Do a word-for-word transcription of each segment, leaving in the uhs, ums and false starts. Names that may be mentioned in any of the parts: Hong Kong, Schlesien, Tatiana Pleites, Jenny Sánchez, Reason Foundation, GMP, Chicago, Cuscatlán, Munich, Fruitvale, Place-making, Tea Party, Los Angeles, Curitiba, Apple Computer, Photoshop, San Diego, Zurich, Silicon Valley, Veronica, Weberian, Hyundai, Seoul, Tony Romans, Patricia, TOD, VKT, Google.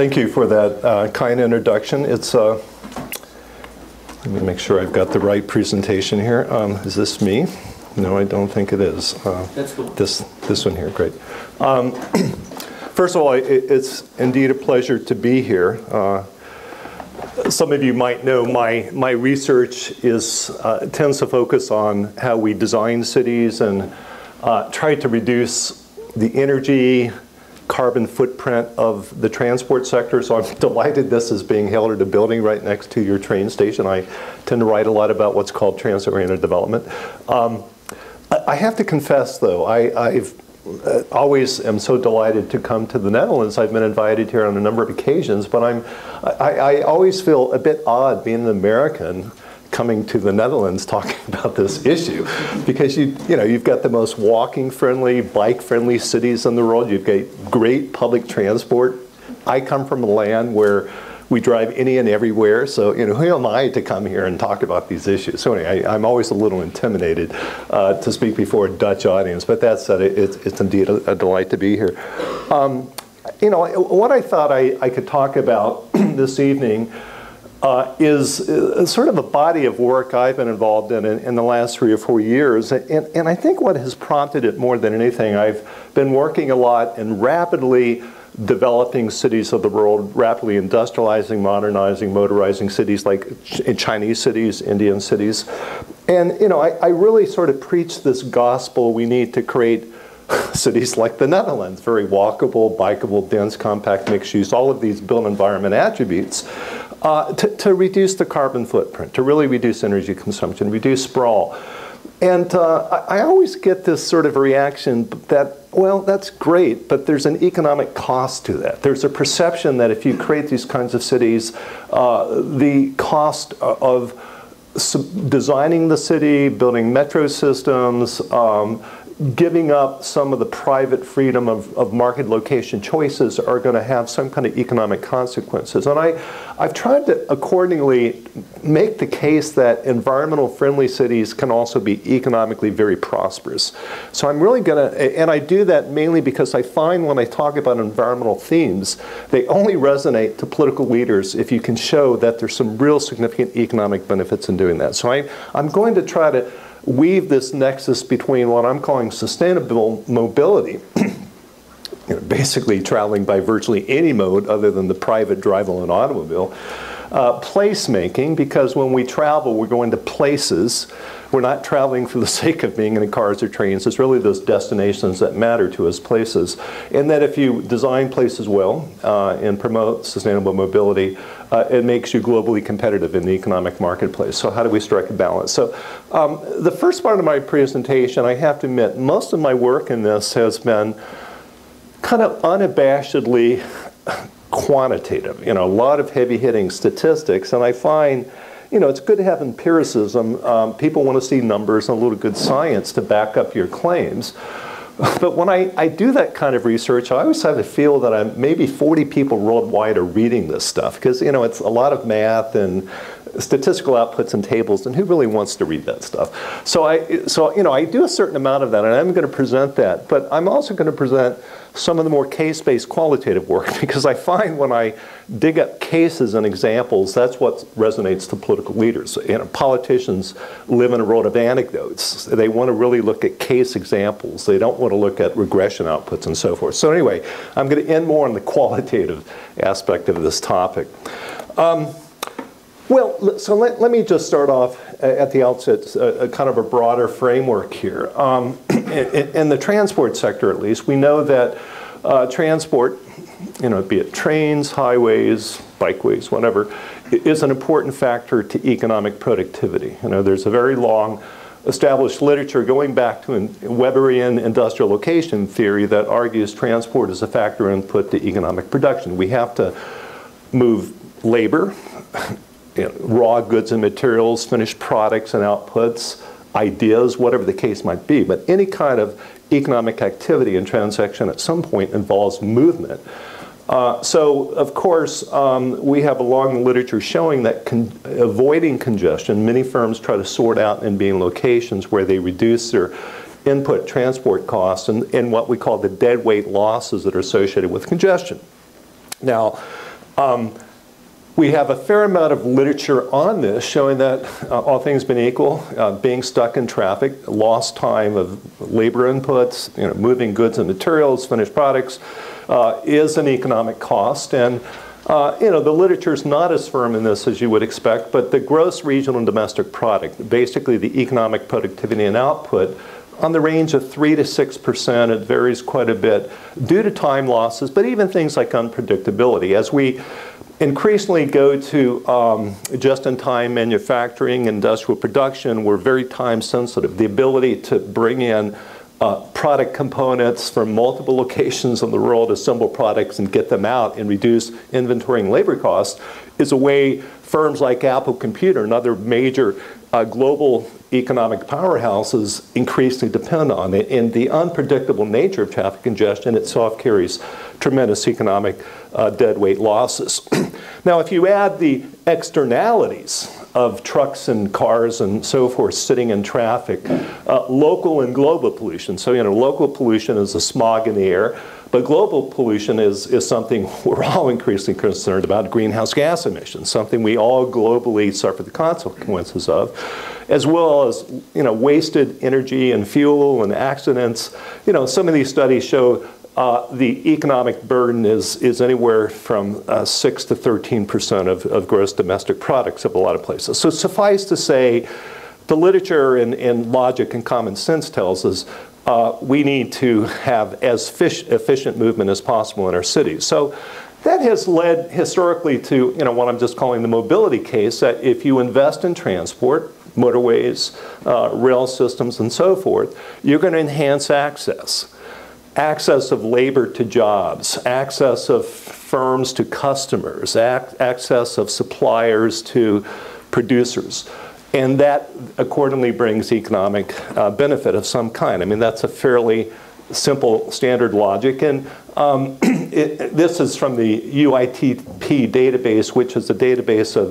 Thank you for that uh, kind introduction. It's uh, let me make sure I've got the right presentation here. Um, is this me? No, I don't think it is. Uh, That's cool. This this one here, great. Um, first of all, it, it's indeed a pleasure to be here. Uh, some of you might know my my research is uh, tends to focus on how we design cities and uh, try to reduce the energy carbon footprint of the transport sector, so I'm delighted this is being held at a building right next to your train station. I tend to write a lot about what's called transit-oriented development. Um, I have to confess, though, I, I've always am so delighted to come to the Netherlands. I've been invited here on a number of occasions, but I'm, I, I always feel a bit odd being an American coming to the Netherlands talking about this issue, because you you know you've got the most walking-friendly, bike-friendly cities in the world. You've got great public transport. I come from a land where we drive any and everywhere, so you know who am I to come here and talk about these issues? So anyway, I, I'm always a little intimidated uh, to speak before a Dutch audience. But that said, it, it's it's indeed a, a delight to be here. Um, you know what I thought I I could talk about this evening. Uh, is uh, sort of a body of work I've been involved in in, in the last three or four years. And, and I think what has prompted it more than anything, I've been working a lot in rapidly developing cities of the world, rapidly industrializing, modernizing, motorizing cities like in Chinese cities, Indian cities. And you know, I, I really sort of preach this gospel we need to create cities like the Netherlands, very walkable, bikeable, dense, compact, mixed use, all of these built environment attributes. Uh, to, to reduce the carbon footprint, to really reduce energy consumption, reduce sprawl. And uh, I, I always get this sort of reaction that, well, that's great, but there's an economic cost to that. There's a perception that if you create these kinds of cities, uh, the cost of designing the city, building metro systems, um, giving up some of the private freedom of, of market location choices are going to have some kind of economic consequences. And I, I've tried to accordingly make the case that environmental friendly cities can also be economically very prosperous. So I'm really going to, and I do that mainly because I find when I talk about environmental themes, they only resonate to political leaders if you can show that there's some real significant economic benefits in doing that. So I, I'm going to try to weave this nexus between what I'm calling sustainable mobility, you know, basically traveling by virtually any mode other than the private drive alone automobile, uh, placemaking, because when we travel, we're going to places. We're not traveling for the sake of being in cars or trains. It's really those destinations that matter to us, places. And that if you design places well uh, and promote sustainable mobility, uh, it makes you globally competitive in the economic marketplace. So how do we strike a balance? So um, the first part of my presentation, I have to admit, most of my work in this has been kind of unabashedly quantitative. You know, a lot of heavy-hitting statistics, and I find you know, it's good to have empiricism. Um, people want to see numbers and a little good science to back up your claims. But when I, I do that kind of research, I always have the feel that I'm maybe forty people worldwide are reading this stuff, because you know, it's a lot of math and statistical outputs and tables, and who really wants to read that stuff? So I, so you know, I do a certain amount of that, and I'm going to present that. But I'm also going to present some of the more case-based qualitative work, because I find when I dig up cases and examples, that's what resonates to political leaders. You know, politicians live in a world of anecdotes. They want to really look at case examples. They don't want to look at regression outputs and so forth. So anyway, I'm going to end more on the qualitative aspect of this topic. Um, Well, so let, let me just start off at the outset, a, a kind of a broader framework here. Um, in, in the transport sector, at least, we know that uh, transport, you know, be it trains, highways, bikeways, whatever, is an important factor to economic productivity. You know, there's a very long established literature going back to Weberian industrial location theory that argues transport is a factor input to economic production. We have to move labor, you know, raw goods and materials, finished products and outputs, ideas, whatever the case might be. But any kind of economic activity and transaction at some point involves movement. Uh, so, of course, um, we have a long literature showing that con avoiding congestion, many firms try to sort out and be in locations where they reduce their input transport costs and, and what we call the deadweight losses that are associated with congestion. Now, Um, we have a fair amount of literature on this showing that uh, all things being equal, uh, being stuck in traffic, lost time of labor inputs, you know, moving goods and materials, finished products, uh, is an economic cost. And Uh, you know, the literature's not as firm in this as you would expect, but the gross regional and domestic product, basically the economic productivity and output, on the range of three to six percent, it varies quite a bit due to time losses, but even things like unpredictability. As we increasingly go to um, just-in-time manufacturing, industrial production, we're very time sensitive. The ability to bring in Uh, product components from multiple locations in the world, assemble products and get them out and reduce inventory and labor costs is a way firms like Apple Computer and other major uh, global economic powerhouses increasingly depend on it. And the unpredictable nature of traffic congestion itself carries tremendous economic uh, deadweight losses. Now, if you add the externalities of trucks and cars and so forth sitting in traffic, uh, local and global pollution. So, you know, local pollution is the smog in the air, but global pollution is, is something we're all increasingly concerned about, greenhouse gas emissions, something we all globally suffer the consequences of, as well as, you know, wasted energy and fuel and accidents. You know, some of these studies show Uh, the economic burden is, is anywhere from uh, six to thirteen percent of, of gross domestic products of a lot of places. So suffice to say, the literature and, and logic and common sense tells us uh, we need to have as fish, efficient movement as possible in our cities. So that has led historically to, you know, what I'm just calling the mobility case, that if you invest in transport, motorways, uh, rail systems, and so forth, you're going to enhance access. Access of labor to jobs, access of firms to customers, ac access of suppliers to producers. And that accordingly brings economic uh, benefit of some kind. I mean, that's a fairly simple standard logic. And um, it, this is from the U I T P database, which is a database of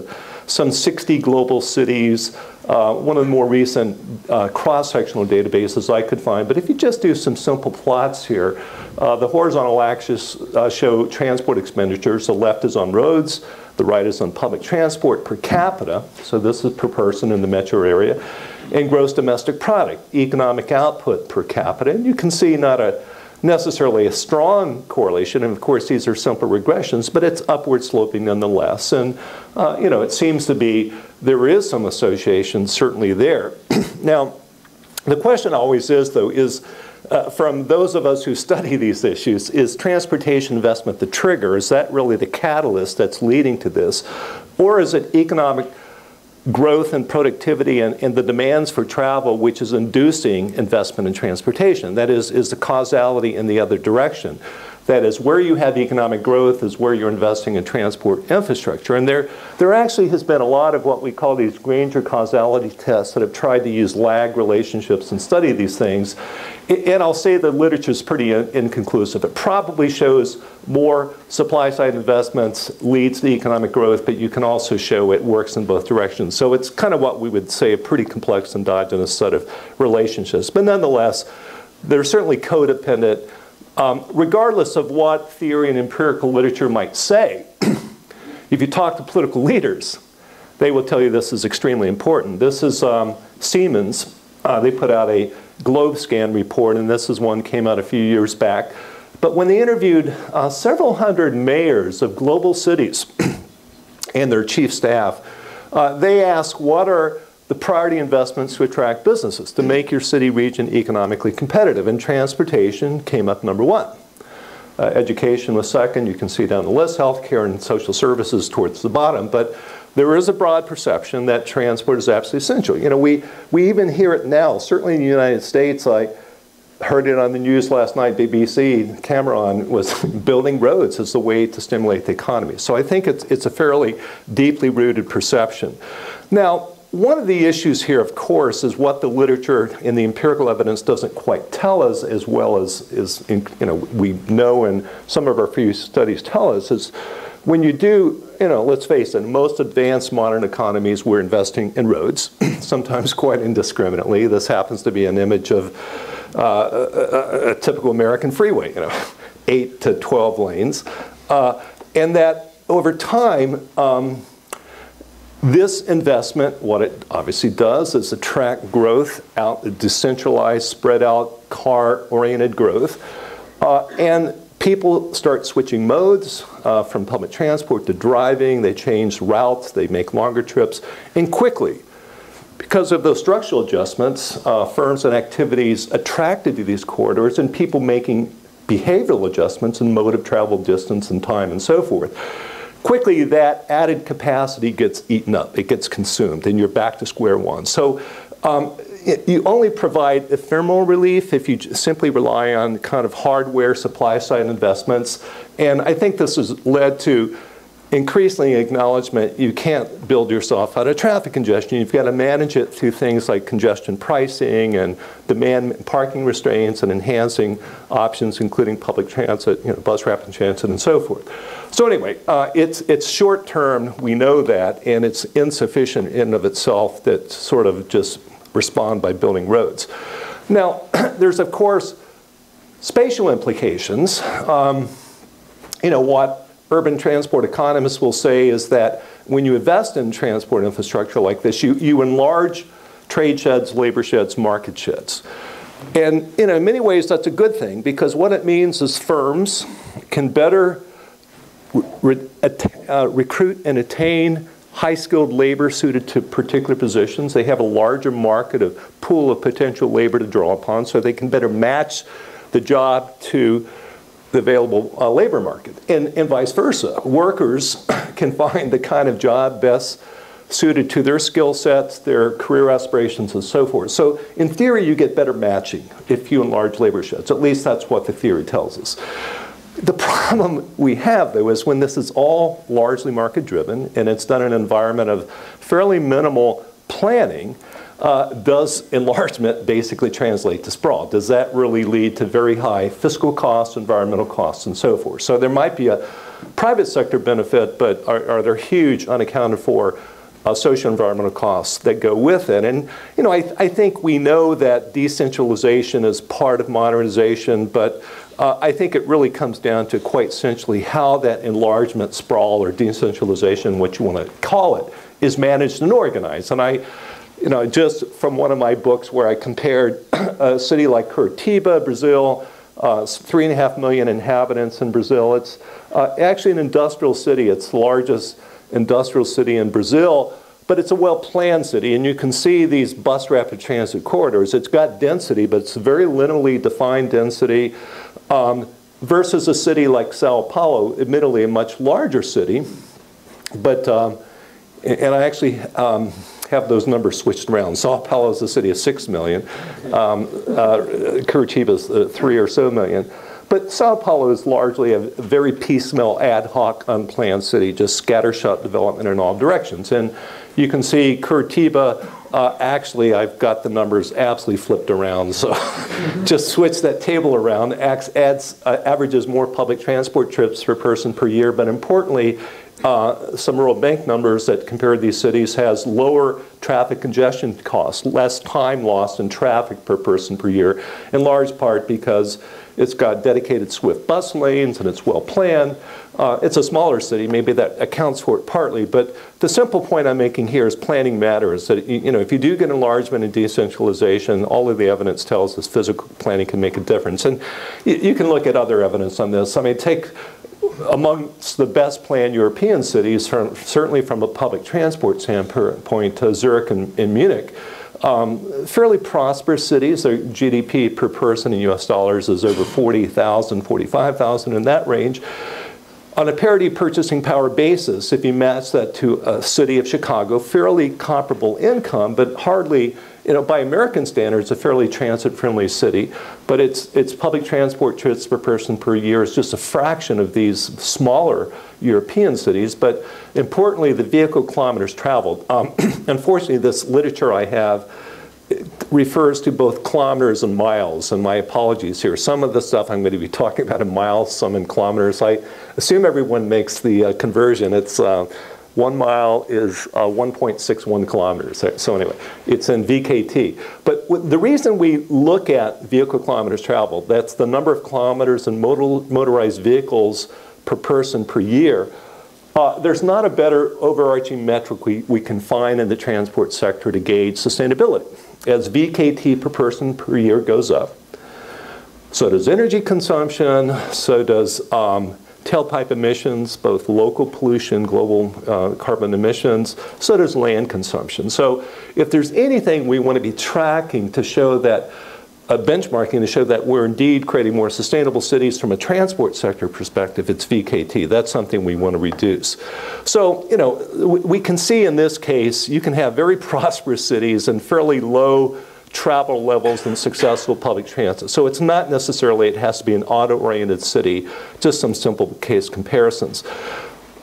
some sixty global cities. Uh, one of the more recent uh, cross-sectional databases I could find. But if you just do some simple plots here, uh, the horizontal axis uh, show transport expenditures. The left is on roads. The right is on public transport per capita. So this is per person in the metro area. And gross domestic product, economic output per capita. And you can see not a necessarily a strong correlation, and of course these are simple regressions, but it's upward sloping nonetheless. And uh, you know, it seems to be there is some association certainly there. Now, the question always is though is uh, from those of us who study these issues, is transportation investment the trigger? Is that really the catalyst that's leading to this? Or is it economic growth and productivity and, and the demands for travel, which is inducing investment in transportation? That is, is the causality in the other direction. That is, where you have economic growth is where you're investing in transport infrastructure. And there, there actually has been a lot of what we call these Granger causality tests that have tried to use lag relationships and study these things. And I'll say the literature is pretty inconclusive. It probably shows more supply-side investments leads to economic growth, but you can also show it works in both directions. So it's kind of what we would say a pretty complex endogenous set of relationships. But nonetheless, they're certainly codependent. Um, regardless of what theory and empirical literature might say, if you talk to political leaders, they will tell you this is extremely important. This is um, Siemens. Uh, they put out a GlobeScan report, and this is one came out a few years back. But when they interviewed uh, several hundred mayors of global cities and their chief staff, uh, they asked, what are the priority investments to attract businesses, to make your city region economically competitive? And transportation came up number one. Uh, education was second. You can see down the list, healthcare and social services towards the bottom. But there is a broad perception that transport is absolutely essential. You know, we, we even hear it now, certainly in the United States. I heard it on the news last night, B B C, Cameron was building roads as the way to stimulate the economy. So I think it's, it's a fairly deeply rooted perception. Now, one of the issues here, of course, is what the literature and the empirical evidence doesn't quite tell us as well as, as in, you know, we know and some of our few studies tell us is when you do, you know, let's face it, in most advanced modern economies, we're investing in roads, sometimes quite indiscriminately. This happens to be an image of uh, a, a, a typical American freeway, you know, eight to twelve lanes. Uh, and that over time, um, this investment, what it obviously does is attract growth out, decentralized, spread out, car-oriented growth. Uh, and people start switching modes uh, from public transport to driving. They change routes. They make longer trips. And quickly, because of those structural adjustments, uh, firms and activities attracted to these corridors and people making behavioral adjustments in mode of travel, distance, and time, and so forth. Quickly, that added capacity gets eaten up. It gets consumed, and you're back to square one. So um, it, you only provide ephemeral relief if you simply rely on kind of hardware supply-side investments. And I think this has led to increasingly acknowledgement you can't build yourself out of traffic congestion. You've got to manage it through things like congestion pricing and demand parking restraints and enhancing options, including public transit, you know, bus rapid transit, and so forth. So anyway, uh, it's, it's short term. We know that. And it's insufficient in and of itself that sort of just respond by building roads. Now, there's, of course, spatial implications. Um, you know, what urban transport economists will say is that when you invest in transport infrastructure like this, you, you enlarge trade sheds, labor sheds, market sheds. And you know, in many ways, that's a good thing, because what it means is firms can better re uh, recruit and attain high-skilled labor suited to particular positions. They have a larger market, a pool of potential labor to draw upon, so they can better match the job to the available uh, labor market, and, and vice versa. Workers can find the kind of job best suited to their skill sets, their career aspirations, and so forth. So in theory, you get better matching if you enlarge labor sheds. At least that's what the theory tells us. The problem we have, though, is when this is all largely market-driven, and it's done in an environment of fairly minimal planning, Uh, does enlargement basically translate to sprawl? Does that really lead to very high fiscal costs, environmental costs, and so forth? So there might be a private sector benefit, but are, are there huge unaccounted for uh, social environmental costs that go with it? And you know, I, I think we know that decentralization is part of modernization, but uh, I think it really comes down to quite essentially how that enlargement, sprawl, or decentralization, what you want to call it, is managed and organized. And I You know, just from one of my books where I compared a city like Curitiba, Brazil, uh, three and a half million inhabitants in Brazil. It's uh, actually an industrial city. It's the largest industrial city in Brazil, but it's a well-planned city. And you can see these bus rapid transit corridors. It's got density, but it's very linearly defined density um, versus a city like Sao Paulo, admittedly a much larger city. But, um, and I actually, um, have those numbers switched around. Sao Paulo is a city of six million. Um, uh, Curitiba is uh, three or so million. But Sao Paulo is largely a very piecemeal, ad hoc, unplanned city, just scattershot development in all directions. And you can see Curitiba, uh, actually, I've got the numbers absolutely flipped around. So just switch that table around. Acts, adds, uh, averages more public transport trips per person per year. But importantly, Uh, some World Bank numbers that compare these cities has lower traffic congestion costs, less time lost in traffic per person per year, in large part because it's got dedicated swift bus lanes and it's well planned. Uh, it's a smaller city. Maybe that accounts for it partly. But the simple point I'm making here is planning matters. That, you know, if you do get enlargement and decentralization, all of the evidence tells us physical planning can make a difference. And you, you can look at other evidence on this. I mean, take amongst the best planned European cities, from, certainly from a public transport standpoint, to Zurich and, and Munich, um, fairly prosperous cities. Their G D P per person in U S dollars is over forty thousand, forty-five thousand, in that range. On a parity purchasing power basis, if you match that to a city of Chicago, fairly comparable income, but hardly, you know, by American standards, a fairly transit-friendly city, but its its public transport trips per person per year is just a fraction of these smaller European cities. But importantly, the vehicle kilometers traveled. Um, unfortunately, this literature I have refers to both kilometers and miles, and my apologies here. Some of the stuff I'm going to be talking about in miles, some in kilometers. I assume everyone makes the uh, conversion. It's uh, One mile is uh, one point six one kilometers. So anyway, it's in V K T. But the reason we look at vehicle kilometers traveled, that's the number of kilometers in motor motorized vehicles per person per year, Uh, there's not a better overarching metric we, we can find in the transport sector to gauge sustainability. As V K T per person per year goes up, so does energy consumption, so does um, tailpipe emissions, both local pollution, global uh, carbon emissions, so does land consumption. So if there's anything we want to be tracking to show that, uh, benchmarking to show that we're indeed creating more sustainable cities from a transport sector perspective, it's V K T. That's something we want to reduce. So, you know, we, we can see in this case, you can have very prosperous cities and fairly low travel levels and successful public transit. So it's not necessarily it has to be an auto-oriented city, just some simple case comparisons.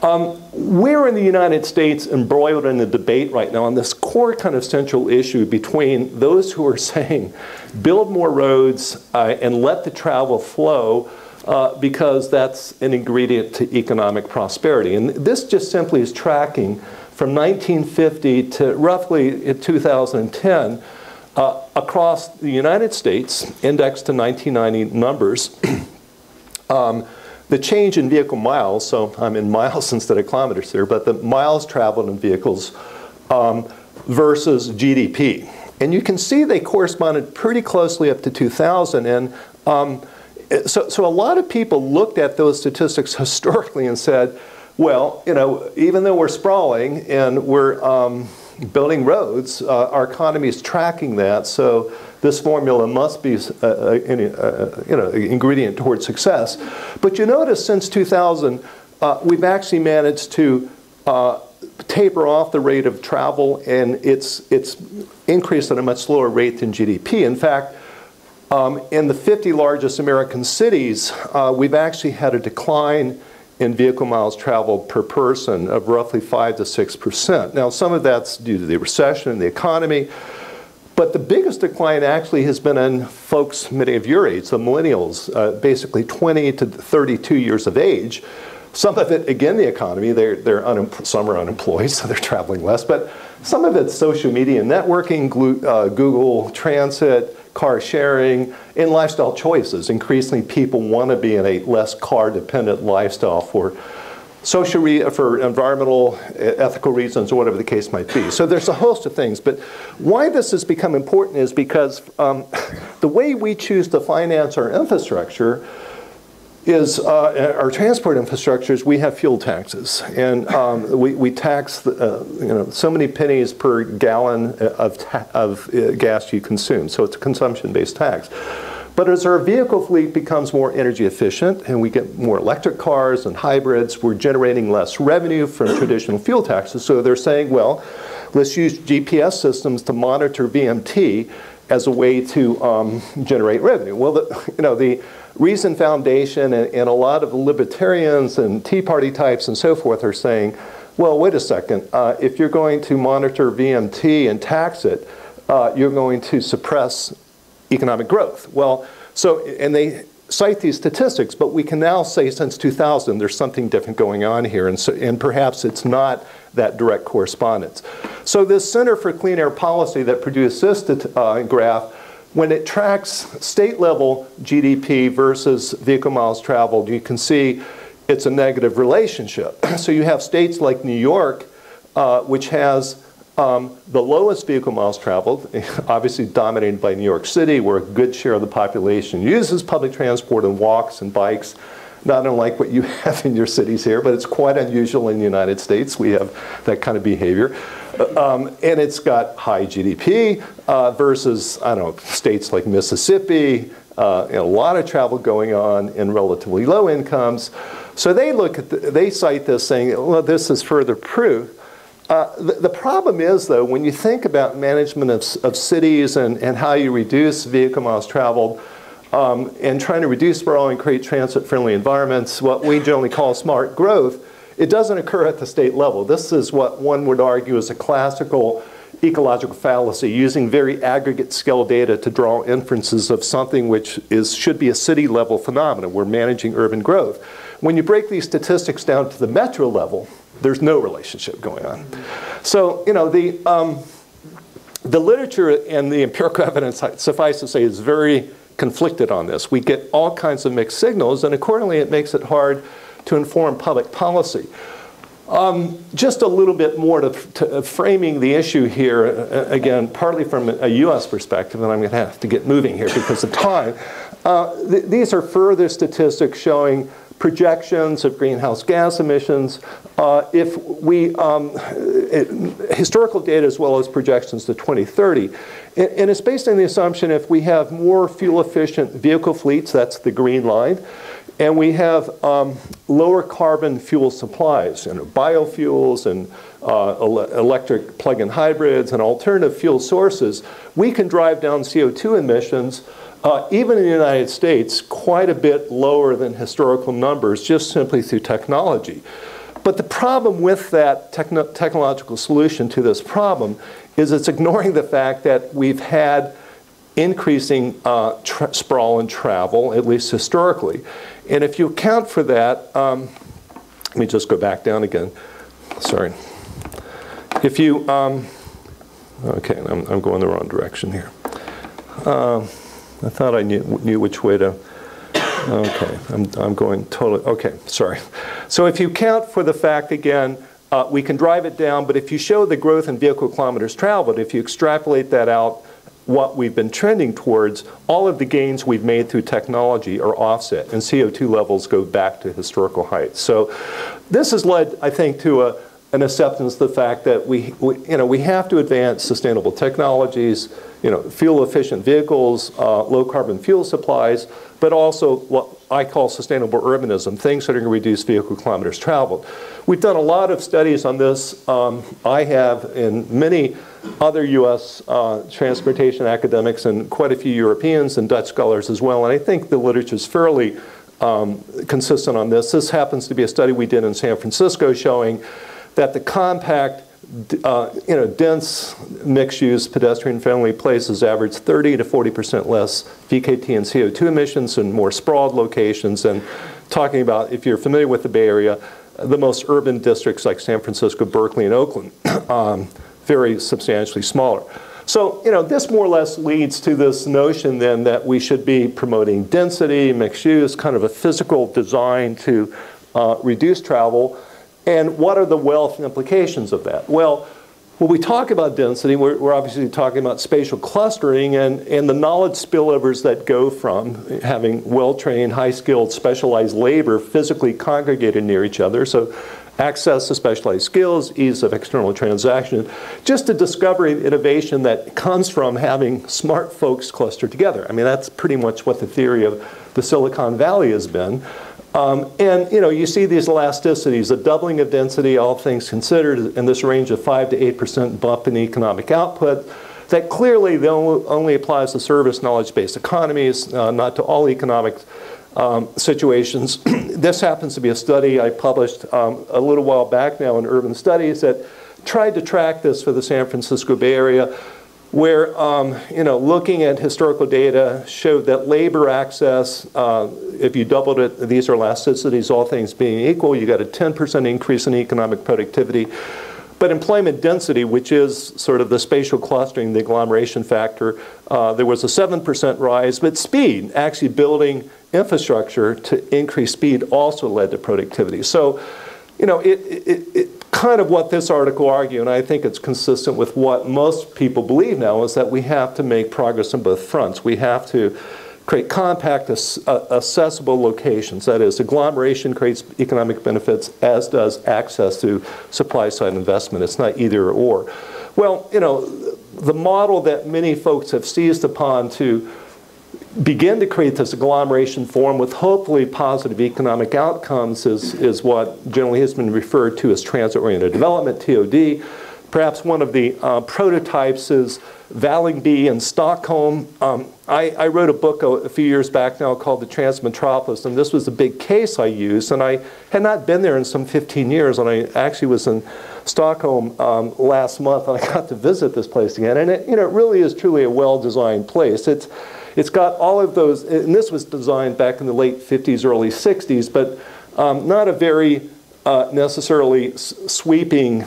Um, we're in the United States embroiled in a debate right now on this core kind of central issue between those who are saying build more roads uh, and let the travel flow uh, because that's an ingredient to economic prosperity. And this just simply is tracking from nineteen fifty to roughly two thousand ten, Uh, across the United States, indexed to nineteen ninety numbers, um, the change in vehicle miles, so I'm in miles instead of kilometers here, but the miles traveled in vehicles um, versus G D P. And you can see they corresponded pretty closely up to two thousand. And um, so, so a lot of people looked at those statistics historically and said, well, you know, even though we're sprawling and we're um, building roads, uh, our economy is tracking that, so this formula must be uh, an uh, you know, ingredient towards success. But you notice since two thousand, uh, we've actually managed to uh, taper off the rate of travel, and it's, it's increased at a much slower rate than G D P. In fact, um, in the fifty largest American cities, uh, we've actually had a decline in vehicle miles traveled per person of roughly five to six percent. Now, some of that's due to the recession and the economy, but the biggest decline actually has been in folks many of your age, the millennials, uh, basically twenty to thirty-two years of age. Some of it, again, the economy, they're, they're some are unemployed, so they're traveling less, but some of it's social media and networking, uh, Google Transit, car sharing, and lifestyle choices. Increasingly, people want to be in a less car-dependent lifestyle for social, re for environmental, ethical reasons, or whatever the case might be. So there's a host of things. But why this has become important is because um, the way we choose to finance our infrastructure is uh, our transport infrastructure is we have fuel taxes, and um, we, we tax the, uh, you know, so many pennies per gallon of, ta of uh, gas you consume, so it's a consumption-based tax. But as our vehicle fleet becomes more energy efficient and we get more electric cars and hybrids, we're generating less revenue from traditional fuel taxes, so they're saying, well, let's use G P S systems to monitor V M T as a way to um, generate revenue. Well, the, you know, the Reason Foundation and, and a lot of libertarians and Tea Party types and so forth are saying, well, wait a second, uh, if you're going to monitor V M T and tax it, uh, you're going to suppress economic growth. Well, so, and they cite these statistics, but we can now say since two thousand there's something different going on here, and, so, and perhaps it's not that direct correspondence. So this Center for Clean Air Policy that produced this uh, graph, when it tracks state-level G D P versus vehicle miles traveled, you can see it's a negative relationship. So you have states like New York, uh, which has um, the lowest vehicle miles traveled, obviously dominated by New York City, where a good share of the population uses public transport and walks and bikes, not unlike what you have in your cities here, but it's quite unusual in the United States. We have that kind of behavior. Um, and it's got high G D P uh, versus, I don't know, states like Mississippi, uh, and a lot of travel going on in relatively low incomes. So they look at, the, they cite this saying, well, this is further proof. Uh, the, the problem is, though, when you think about management of, of cities and, and how you reduce vehicle miles traveled, um, and trying to reduce sprawl and create transit-friendly environments, what we generally call smart growth, it doesn't occur at the state level. This is what one would argue is a classical ecological fallacy, using very aggregate scale data to draw inferences of something which is, should be a city level phenomenon. We're managing urban growth. When you break these statistics down to the metro level, there's no relationship going on. So, you know, the, um, the literature and the empirical evidence, suffice to say, is very conflicted on this. We get all kinds of mixed signals, and accordingly it makes it hard to inform public policy. Um, just a little bit more to, to framing the issue here, uh, again, partly from a U S perspective, and I'm going to have to get moving here because of time. Uh, th these are further statistics showing projections of greenhouse gas emissions. Uh, if we, um, it, historical data as well as projections to twenty thirty. And, and it's based on the assumption if we have more fuel efficient vehicle fleets, that's the green line, and we have um, lower carbon fuel supplies, you know, biofuels and uh, ele electric plug-in hybrids and alternative fuel sources, we can drive down C O two emissions, uh, even in the United States, quite a bit lower than historical numbers just simply through technology. But the problem with that techno technological solution to this problem is it's ignoring the fact that we've had increasing uh, sprawl and travel, at least historically. And if you account for that, um, let me just go back down again. Sorry. If you, um, okay, I'm, I'm going the wrong direction here. Uh, I thought I knew, knew which way to, okay, I'm, I'm going totally, okay, sorry. So if you count for the fact, again, uh, we can drive it down, but if you show the growth in vehicle kilometers traveled, if you extrapolate that out, what we've been trending towards, all of the gains we've made through technology are offset, and C O two levels go back to historical heights. So this has led, I think, to a, an acceptance of the fact that we, we, you know, we have to advance sustainable technologies, you know, fuel-efficient vehicles, uh, low-carbon fuel supplies, but also what I call sustainable urbanism, things that are going to reduce vehicle kilometers traveled. We've done a lot of studies on this. Um, I have in many other U S uh, transportation academics and quite a few Europeans and Dutch scholars as well. And I think the literature is fairly um, consistent on this. This happens to be a study we did in San Francisco showing that the compact, uh, you know, dense mixed-use pedestrian-friendly places average thirty to forty percent less V K T and C O two emissions in more sprawled locations. And talking about, if you're familiar with the Bay Area, the most urban districts like San Francisco, Berkeley, and Oakland. um, very substantially smaller. So, you know, this more or less leads to this notion then that we should be promoting density, mixed use, kind of a physical design to uh, reduce travel. And what are the wealth implications of that? Well, when we talk about density, we're, we're obviously talking about spatial clustering and, and the knowledge spillovers that go from having well-trained, high-skilled, specialized labor physically congregated near each other. So access to specialized skills, ease of external transaction, just the discovery of innovation that comes from having smart folks clustered together. I mean, that's pretty much what the theory of the Silicon Valley has been. Um, and, you know, you see these elasticities, the doubling of density, all things considered, in this range of five to eight percent bump in economic output. That clearly only applies to service knowledge-based economies, uh, not to all economic Um, situations. This happens to be a study I published um, a little while back now in Urban Studies that tried to track this for the San Francisco Bay Area, where um, you know, looking at historical data showed that labor access, uh, if you doubled it, these are elasticities, all things being equal, you got a ten percent increase in economic productivity. But employment density, which is sort of the spatial clustering, the agglomeration factor, uh, there was a seven percent rise, but speed, actually building infrastructure to increase speed, also led to productivity. So, you know, it, it, it kind of what this article argued, and I think it's consistent with what most people believe now, is that we have to make progress on both fronts. We have to create compact, accessible locations. That is, agglomeration creates economic benefits, as does access to supply-side investment. It's not either or. Well, you know, the model that many folks have seized upon to begin to create this agglomeration form with hopefully positive economic outcomes is, is what generally has been referred to as transit-oriented development, T O D. Perhaps one of the uh, prototypes is Vällingby in Stockholm. Um, I, I wrote a book a, a few years back now called The Transmetropolis, and this was a big case I used. And I had not been there in some fifteen years, and I actually was in Stockholm um, last month, and I got to visit this place again. And it, you know, it really is truly a well-designed place. It's, it's got all of those, and this was designed back in the late fifties, early sixties, but um, not a very Uh, necessarily sweeping,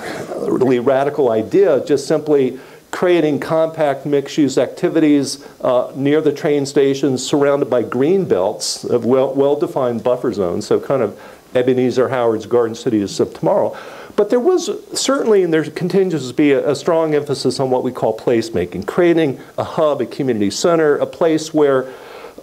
really radical idea, just simply creating compact mixed-use activities uh, near the train stations, surrounded by green belts of well, well-defined buffer zones, so kind of Ebenezer Howard's Garden Cities of tomorrow, But there was certainly, and there continues to be, a, a strong emphasis on what we call placemaking, creating a hub, a community center, a place where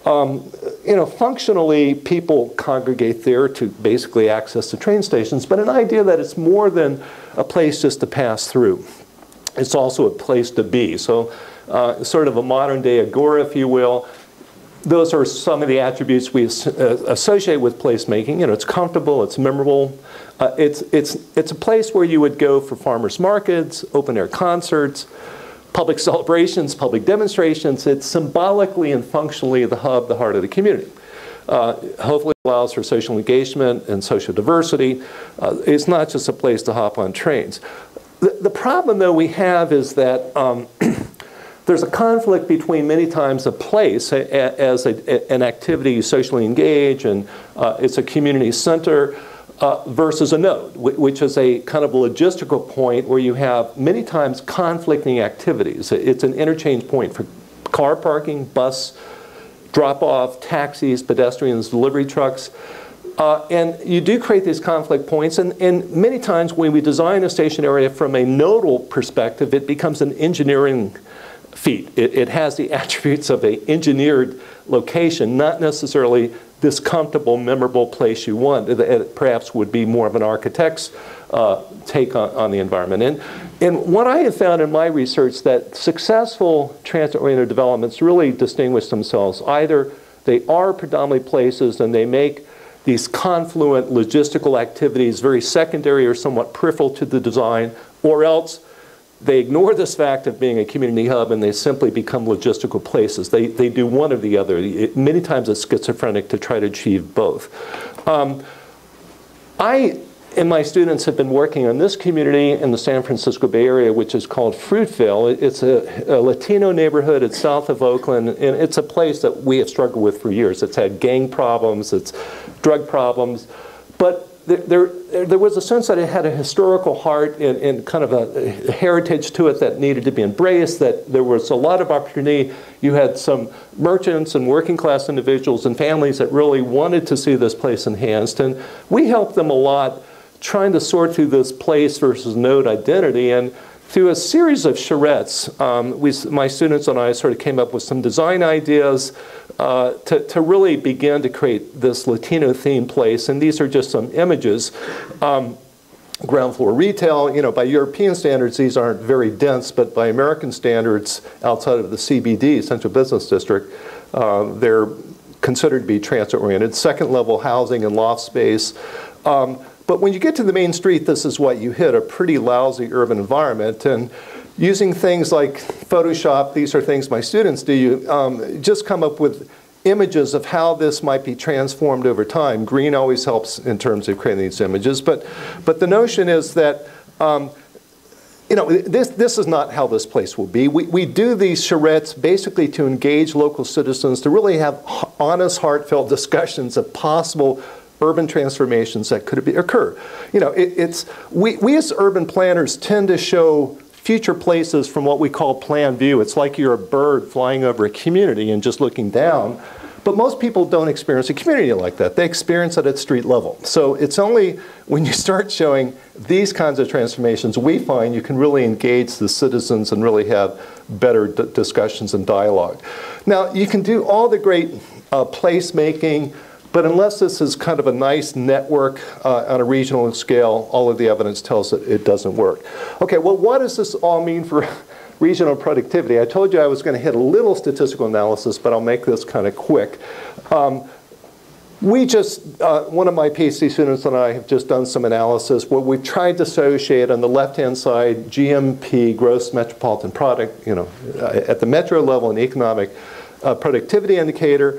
Um, you know, functionally, people congregate there to basically access the train stations, but an idea that it's more than a place just to pass through. It's also a place to be. So uh, sort of a modern day agora, if you will. Those are some of the attributes we as uh, associate with placemaking. You know, it's comfortable, it's memorable. Uh, it's, it's, it's a place where you would go for farmers markets, open air concerts, public celebrations, public demonstrations. It's symbolically and functionally the hub, the heart of the community. Uh, hopefully it allows for social engagement and social diversity. Uh, it's not just a place to hop on trains. The, the problem, though, we have is that um, there's a conflict between many times a place a, a, as a, a, an activity you socially engage and uh, it's a community center, Uh, versus a node, which is a kind of a logistical point where you have many times conflicting activities. It's an interchange point for car parking, bus drop-off, taxis, pedestrians, delivery trucks. Uh, and you do create these conflict points. And, and many times when we design a station area from a nodal perspective, it becomes an engineering feat. It, it has the attributes of an engineered location, not necessarily this comfortable, memorable place you want. It perhaps would be more of an architect's uh, take on, on the environment. And, and what I have found in my research that successful transit-oriented developments really distinguish themselves. Either they are predominantly places and they make these confluent logistical activities very secondary or somewhat peripheral to the design, or else they ignore this fact of being a community hub and they simply become logistical places. They, they do one or the other. It, many times it's schizophrenic to try to achieve both. Um, I and my students have been working on this community in the San Francisco Bay Area, which is called Fruitvale. It, it's a, a Latino neighborhood. It's south of Oakland. And it's a place that we have struggled with for years. It's had gang problems. It's drug problems. But There, there, there was a sense that it had a historical heart and, and kind of a, a heritage to it that needed to be embraced, that there was a lot of opportunity. You had some merchants and working class individuals and families that really wanted to see this place enhanced. And we helped them a lot trying to sort through this place versus node identity. And through a series of charrettes, um, we, my students and I sort of came up with some design ideas uh, to, to really begin to create this Latino-themed place. And these are just some images. Um, ground floor retail, you know, by European standards, these aren't very dense, but by American standards, outside of the C B D, Central Business District, uh, they're considered to be transit-oriented. Second-level housing and loft space. Um, But when you get to the main street, this is what you hit, a pretty lousy urban environment. And using things like Photoshop, these are things my students do, you um, just come up with images of how this might be transformed over time. Green always helps in terms of creating these images. But, but the notion is that um, you know, this, this is not how this place will be. We, we do these charrettes basically to engage local citizens, to really have honest, heartfelt discussions of possible urban transformations that could be, occur. You know, it, it's, we, we as urban planners tend to show future places from what we call plan view. It's like you're a bird flying over a community and just looking down. But most people don't experience a community like that. They experience it at street level. So it's only when you start showing these kinds of transformations, we find you can really engage the citizens and really have better d discussions and dialogue. Now, you can do all the great uh, placemaking, but unless this is kind of a nice network uh, on a regional scale, all of the evidence tells that it doesn't work. Okay, well, what does this all mean for regional productivity? I told you I was going to hit a little statistical analysis, but I'll make this kind of quick. Um, we just, uh, one of my PhD students and I have just done some analysis where we've tried to associate on the left-hand side G M P, gross metropolitan product, you know, at the metro level, an economic uh, productivity indicator,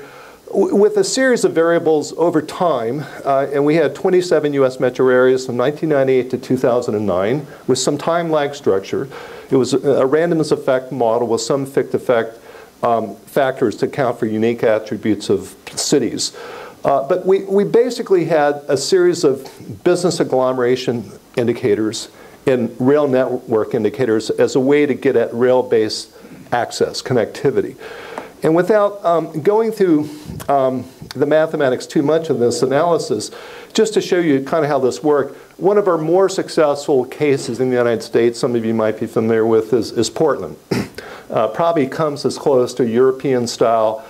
with a series of variables over time, uh, and we had twenty-seven U S metro areas from nineteen ninety-eight to two thousand nine with some time lag structure. It was a randomness effect model with some fixed effect um, factors to account for unique attributes of cities. Uh, but we, we basically had a series of business agglomeration indicators and rail network indicators as a way to get at rail-based access, connectivity. And without um, going through um, the mathematics too much in this analysis, just to show you kind of how this worked. One of our more successful cases in the United States, some of you might be familiar with, is, is Portland. Uh, probably comes as close to European-style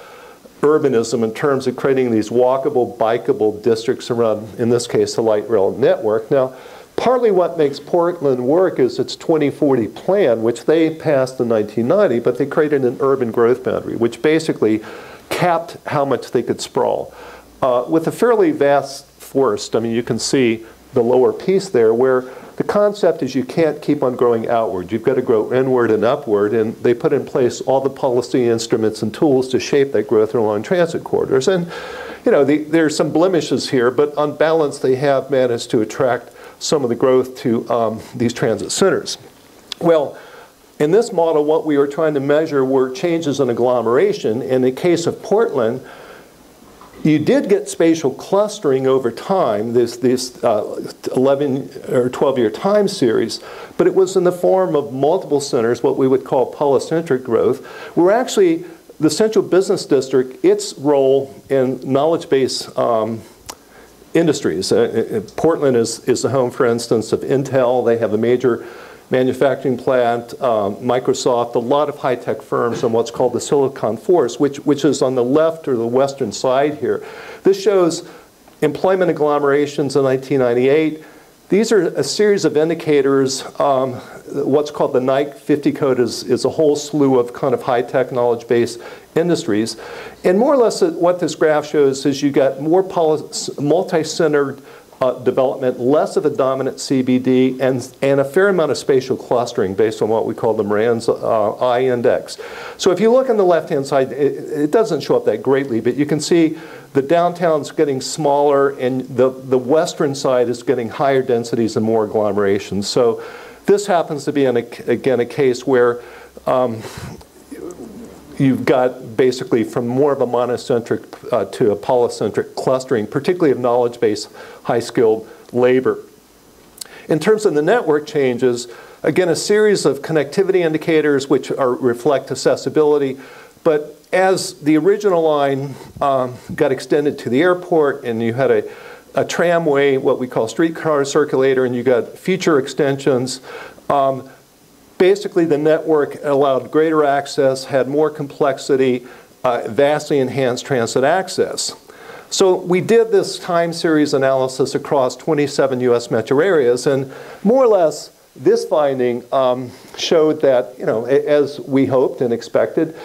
urbanism in terms of creating these walkable, bikeable districts around, in this case, the light rail network. Now, partly what makes Portland work is its twenty forty plan, which they passed in nineteen ninety, but they created an urban growth boundary, which basically capped how much they could sprawl. Uh, with a fairly vast forest, I mean, you can see the lower piece there, where the concept is you can't keep on growing outward. You've got to grow inward and upward, and they put in place all the policy instruments and tools to shape that growth along transit corridors. And, you know, the, there's some blemishes here, but on balance, they have managed to attract some of the growth to um, these transit centers. Well, in this model, what we were trying to measure were changes in agglomeration. In the case of Portland, you did get spatial clustering over time, this, this uh, eleven or twelve year time series, but it was in the form of multiple centers, what we would call polycentric growth, where actually the central business district, its role in knowledge base um, industries. Uh, Portland is, is the home, for instance, of Intel. They have a major manufacturing plant, um, Microsoft, a lot of high-tech firms on what's called the Silicon Forest, which, which is on the left or the western side here. This shows employment agglomerations in nineteen ninety-eight. These are a series of indicators. Um, what's called the Nike fifty code is, is a whole slew of kind of high-tech knowledge-based industries. And more or less what this graph shows is you got more multi-centered uh, development, less of a dominant C B D, and, and a fair amount of spatial clustering based on what we call the Moran's uh, I index. So if you look on the left-hand side, it, it doesn't show up that greatly, but you can see the downtown's getting smaller, and the, the western side is getting higher densities and more agglomerations. So this happens to be, in a, again, a case where um, you've got basically from more of a monocentric uh, to a polycentric clustering, particularly of knowledge-based, high-skilled labor. In terms of the network changes, again, a series of connectivity indicators which are, reflect accessibility, but as the original line um, got extended to the airport, and you had a, a tramway, what we call streetcar circulator, and you got future extensions, um, basically the network allowed greater access, had more complexity, uh, vastly enhanced transit access. So we did this time series analysis across twenty-seven U S metro areas, and more or less this finding um, showed that, you know, as we hoped and expected,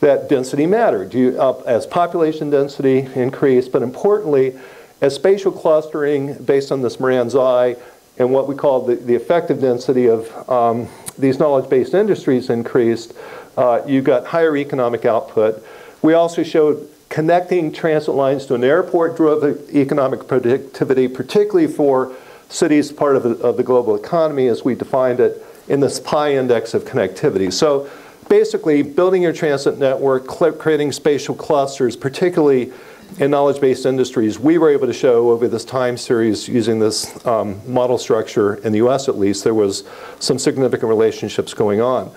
that density mattered. You, uh, as population density increased, but importantly, as spatial clustering based on this Moran's I and what we call the, the effective density of um, these knowledge-based industries increased, uh, you got higher economic output. We also showed connecting transit lines to an airport drove economic productivity, particularly for cities part of the, of the global economy as we defined it in this Pi index of connectivity. So, basically, building your transit network, creating spatial clusters, particularly in knowledge-based industries, we were able to show over this time series using this um, model structure, in the U S at least, there was some significant relationships going on.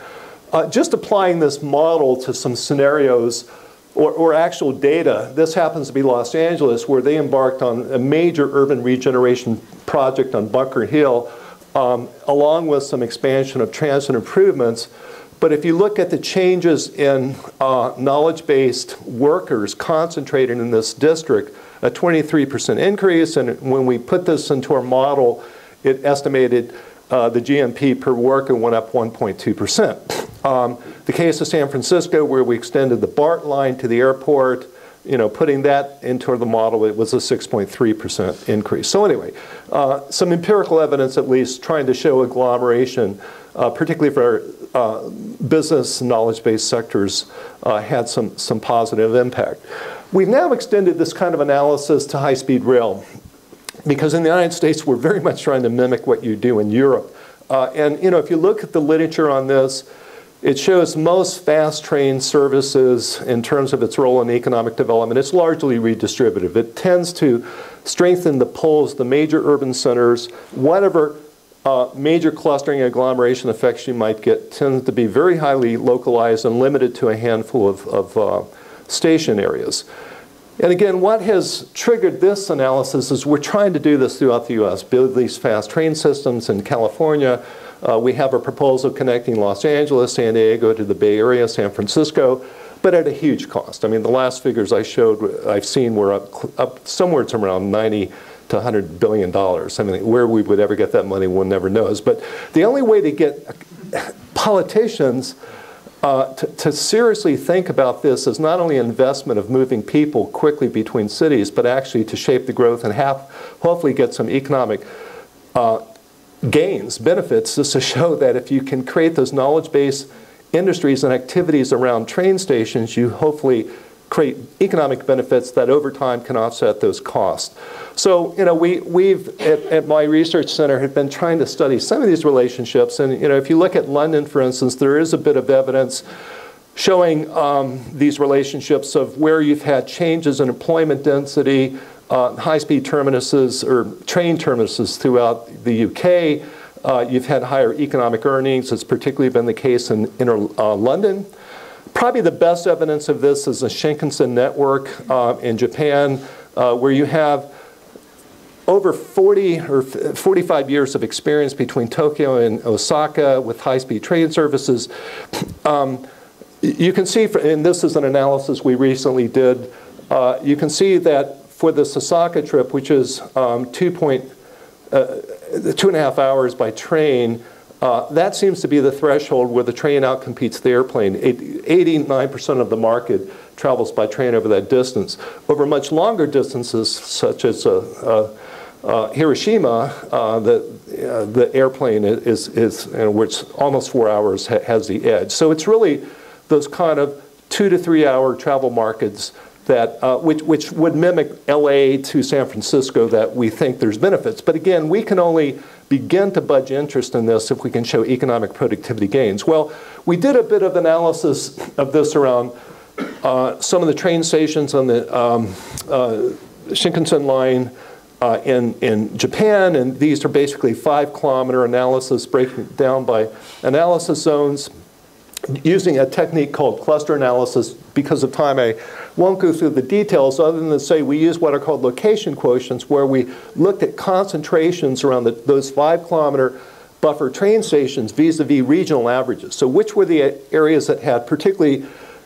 Uh, just applying this model to some scenarios or, or actual data, this happens to be Los Angeles, where they embarked on a major urban regeneration project on Bunker Hill, um, along with some expansion of transit improvements. But if you look at the changes in uh, knowledge-based workers concentrated in this district, a twenty-three percent increase, and when we put this into our model, it estimated uh, the G M P per worker went up one point two percent. Um, the case of San Francisco, where we extended the BART line to the airport, you know, putting that into the model, it was a six point three percent increase. So anyway, uh, some empirical evidence at least trying to show agglomeration, uh, particularly for Uh, business knowledge-based sectors uh, had some, some positive impact. We've now extended this kind of analysis to high-speed rail, because in the United States, we're very much trying to mimic what you do in Europe. Uh, and you know, if you look at the literature on this, it shows most fast train services in terms of its role in economic development, it's largely redistributive. It tends to strengthen the poles, the major urban centers, whatever Uh, major clustering agglomeration effects you might get tend to be very highly localized and limited to a handful of, of uh, station areas. And again, what has triggered this analysis is we're trying to do this throughout the U S, build these fast train systems in California. Uh, we have a proposal connecting Los Angeles, San Diego to the Bay Area, San Francisco, but at a huge cost. I mean, the last figures I showed, I've seen were up, up somewhere to around ninety to one hundred billion dollars. I mean, where we would ever get that money, one never knows. But the only way to get politicians Uh, to, to seriously think about this is not only investment of moving people quickly between cities, but actually to shape the growth and have, hopefully get some economic uh, gains, benefits, just to show that if you can create those knowledge-based industries and activities around train stations, you hopefully create economic benefits that over time can offset those costs. So, you know, we, we've, at, at my research center, have been trying to study some of these relationships. And, you know, if you look at London, for instance, there is a bit of evidence showing um, these relationships of where you've had changes in employment density, uh, high-speed terminuses or train terminuses throughout the U K. Uh, you've had higher economic earnings. It's particularly been the case in inner uh, London. Probably the best evidence of this is the Shinkansen network uh, in Japan, uh, where you have over forty or forty-five years of experience between Tokyo and Osaka with high-speed train services. Um, you can see, for, and this is an analysis we recently did, uh, you can see that for this Osaka trip, which is um, two, point, uh, two and a half hours by train, uh, that seems to be the threshold where the train outcompetes the airplane. eighty-nine percent of the market travels by train over that distance. Over much longer distances, such as uh, uh, Uh, Hiroshima, uh, the, uh, the airplane is, is you know, which almost four hours ha has the edge. So it's really those kind of two to three hour travel markets that, uh, which, which would mimic L A to San Francisco that we think there's benefits. But again, we can only begin to budge interest in this if we can show economic productivity gains. Well, we did a bit of analysis of this around uh, some of the train stations on the um, uh, Shinkansen line Uh, in, in Japan, and these are basically five kilometer analysis, breaking it down by analysis zones, using a technique called cluster analysis. Because of time, I won't go through the details other than to say we use what are called location quotients, where we looked at concentrations around the, those five kilometer buffer train stations vis-a-vis regional averages. So which were the areas that had particularly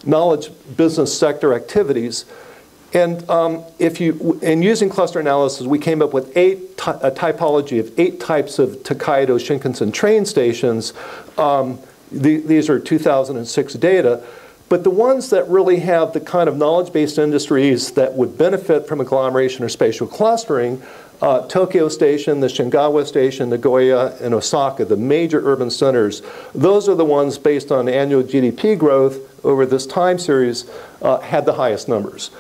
knowledge business sector activities? And um, if you, in using cluster analysis, we came up with eight ty a typology of eight types of Tokaido Shinkansen train stations. Um, the, these are two thousand six data, but the ones that really have the kind of knowledge-based industries that would benefit from agglomeration or spatial clustering: uh, Tokyo Station, the Shinagawa Station, Nagoya, and Osaka, the major urban centers. Those are the ones based on annual G D P growth over this time series uh, had the highest numbers.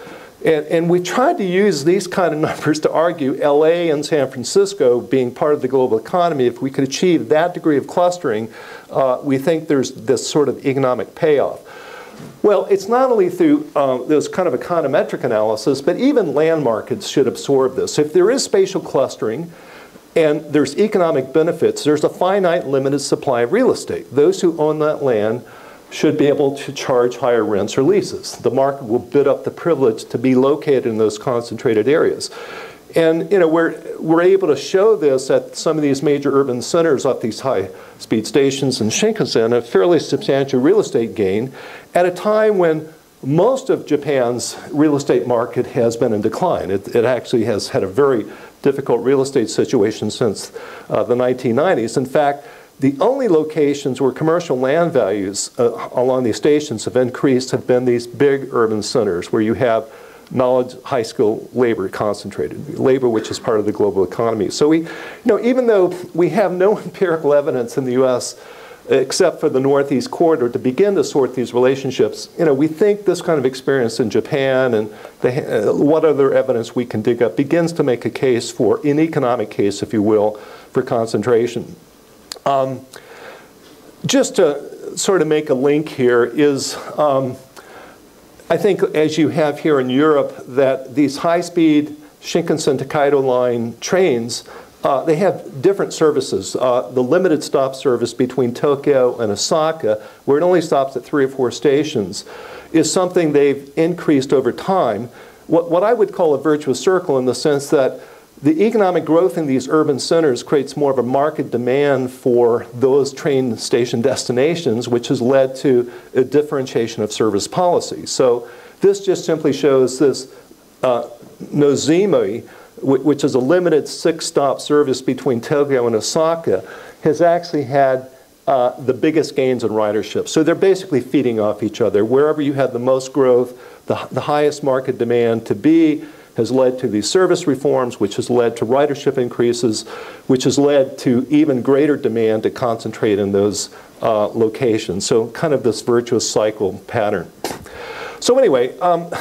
And, and we tried to use these kind of numbers to argue L A and San Francisco being part of the global economy, if we could achieve that degree of clustering, uh, we think there's this sort of economic payoff. Well, it's not only through uh, those kind of econometric analysis, but even land markets should absorb this. If there is spatial clustering and there's economic benefits, there's a finite limited supply of real estate. Those who own that land should be able to charge higher rents or leases. The market will bid up the privilege to be located in those concentrated areas. And you know, we're, we're able to show this at some of these major urban centers off these high-speed stations in Shinkansen, a fairly substantial real estate gain at a time when most of Japan's real estate market has been in decline. It, it actually has had a very difficult real estate situation since uh, the nineteen nineties. In fact, the only locations where commercial land values uh, along these stations have increased have been these big urban centers where you have knowledge, high skill labor concentrated, labor which is part of the global economy. So we, you know, even though we have no empirical evidence in the U S except for the Northeast corridor to begin to sort these relationships, you know, we think this kind of experience in Japan and the, uh, what other evidence we can dig up begins to make a case for, an economic case, if you will, for concentration. Um, just to sort of make a link here is, um, I think as you have here in Europe, that these high-speed Shinkansen Tokaido line trains, uh, they have different services. Uh, the limited stop service between Tokyo and Osaka, where it only stops at three or four stations, is something they've increased over time. what, what I would call a virtuous circle, in the sense that the economic growth in these urban centers creates more of a market demand for those train station destinations, which has led to a differentiation of service policy. So this just simply shows this uh, Nozomi, which is a limited six-stop service between Tokyo and Osaka, has actually had uh, the biggest gains in ridership. So they're basically feeding off each other. Wherever you have the most growth, the, the highest market demand to be, has led to these service reforms, which has led to ridership increases, which has led to even greater demand to concentrate in those uh, locations. So kind of this virtuous cycle pattern. So anyway, um,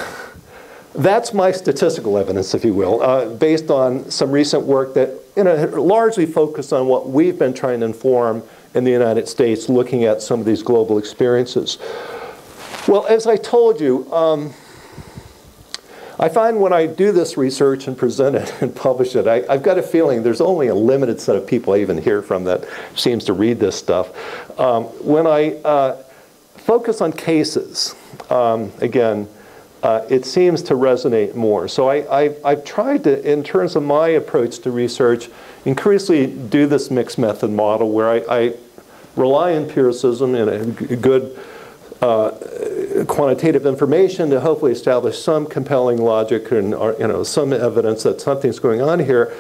that's my statistical evidence, if you will, uh, based on some recent work that, you know, largely focused on what we've been trying to inform in the United States, looking at some of these global experiences. Well, as I told you, um, I find when I do this research and present it and publish it, I, I've got a feeling there's only a limited set of people I even hear from that seems to read this stuff. Um, when I uh, focus on cases, um, again, uh, it seems to resonate more. So I, I, I've tried to, in terms of my approach to research, increasingly do this mixed method model where I, I rely on empiricism and a good Uh, quantitative information to hopefully establish some compelling logic and, you know, some evidence that something's going on here.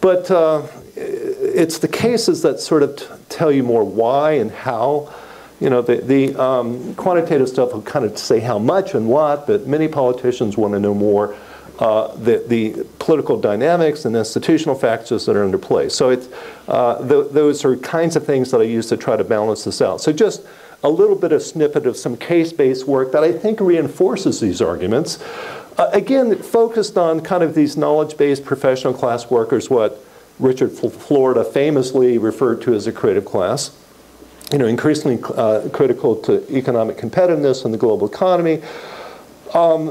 But uh, it's the cases that sort of t tell you more why and how. You know, the, the um, quantitative stuff will kind of say how much and what, but many politicians want to know more uh, the, the political dynamics and institutional factors that are under play. So it's, uh, th those are kinds of things that I use to try to balance this out. So just a little bit of snippet of some case-based work that I think reinforces these arguments. Uh, again, focused on kind of these knowledge-based professional class workers, what Richard Florida famously referred to as a creative class, you know, increasingly uh, critical to economic competitiveness in the global economy. Um,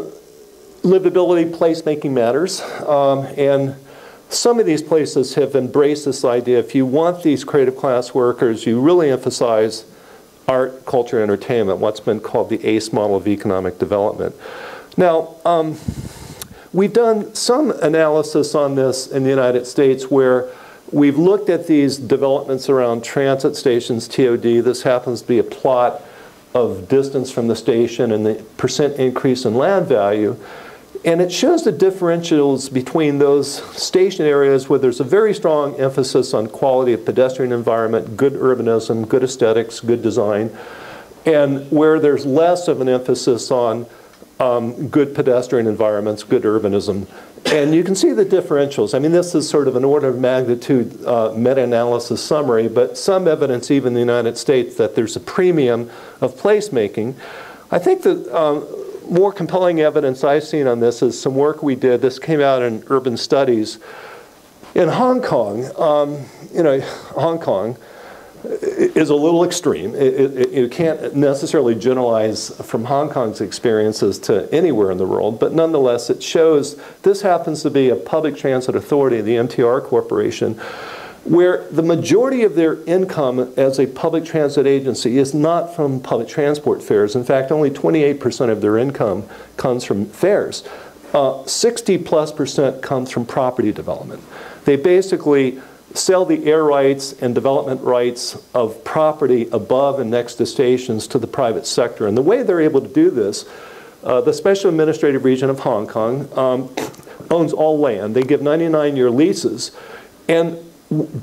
livability, place-making matters, um, and some of these places have embraced this idea. If you want these creative class workers, you really emphasize art, culture, entertainment, what's been called the A C E model of economic development. Now, um, we've done some analysis on this in the United States where we've looked at these developments around transit stations, T O D. This happens to be a plot of distance from the station and the percent increase in land value. And it shows the differentials between those station areas where there's a very strong emphasis on quality of pedestrian environment, good urbanism, good aesthetics, good design, and where there's less of an emphasis on um, good pedestrian environments, good urbanism. And you can see the differentials. I mean, this is sort of an order of magnitude uh, meta-analysis summary, but some evidence even in the United States that there's a premium of placemaking. I think that um, more compelling evidence I've seen on this is some work we did. This came out in Urban Studies in Hong Kong. Um, you know, Hong Kong is a little extreme. You can't necessarily generalize from Hong Kong's experiences to anywhere in the world, but nonetheless, it shows this happens to be a public transit authority, the M T R Corporation, where the majority of their income as a public transit agency is not from public transport fares. In fact, only twenty-eight percent of their income comes from fares. Uh, sixty plus percent comes from property development. They basically sell the air rights and development rights of property above and next to stations to the private sector. And the way they're able to do this, uh, the Special Administrative Region of Hong Kong um, owns all land. They give ninety-nine year leases. And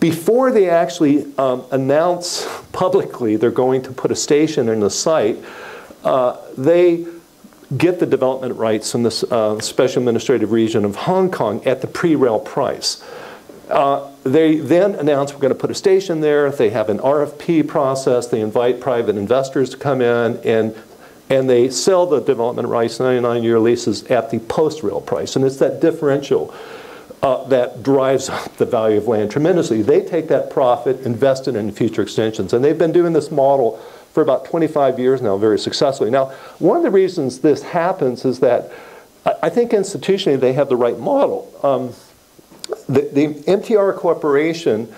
before they actually um, announce publicly they're going to put a station in the site, uh, they get the development rights from the uh, Special Administrative Region of Hong Kong at the pre-rail price. Uh, they then announce we're going to put a station there. They have an R F P process. They invite private investors to come in, and and they sell the development rights, ninety-nine year leases, at the post-rail price. And it's that differential Uh, that drives up the value of land tremendously. They take that profit, invest it in future extensions. And they've been doing this model for about twenty-five years now, very successfully. Now, one of the reasons this happens is that I think institutionally they have the right model. Um, the, the M T R Corporation,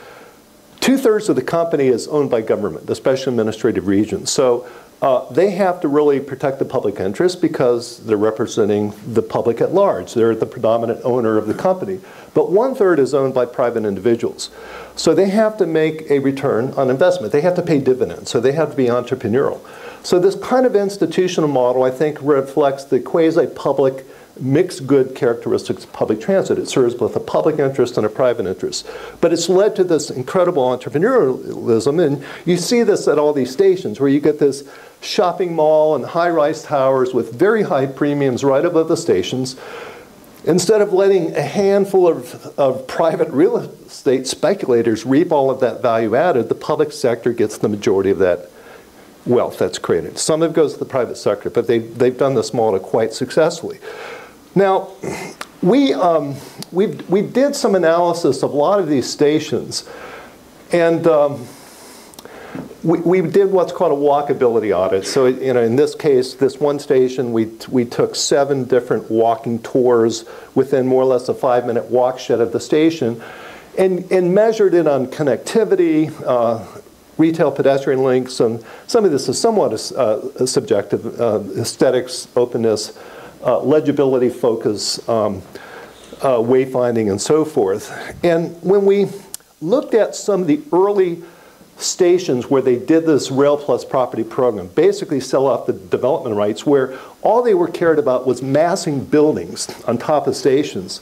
two thirds of the company is owned by government, the Special Administrative Region. So Uh, they have to really protect the public interest because they're representing the public at large. They're the predominant owner of the company. But one-third is owned by private individuals. So they have to make a return on investment. They have to pay dividends. So they have to be entrepreneurial. So this kind of institutional model, I think, reflects the quasi-public mixed good characteristics of public transit. It serves both a public interest and a private interest. But it's led to this incredible entrepreneurialism. And you see this at all these stations where you get this shopping mall and high-rise towers with very high premiums right above the stations. Instead of letting a handful of, of private real estate speculators reap all of that value added, the public sector gets the majority of that wealth that's created. Some of it goes to the private sector, but they, they've done this model quite successfully. Now, we, um, we we did some analysis of a lot of these stations, and um, we, we did what's called a walkability audit. So, you know, in this case, this one station, we, we took seven different walking tours within more or less a five-minute walk shed of the station, and, and measured it on connectivity, uh, retail pedestrian links, and some of this is somewhat uh, subjective, uh, aesthetics, openness, Uh, legibility focus, um, uh, wayfinding, and so forth. And when we looked at some of the early stations where they did this Rail Plus Property program, basically sell off the development rights, where all they were cared about was massing buildings on top of stations,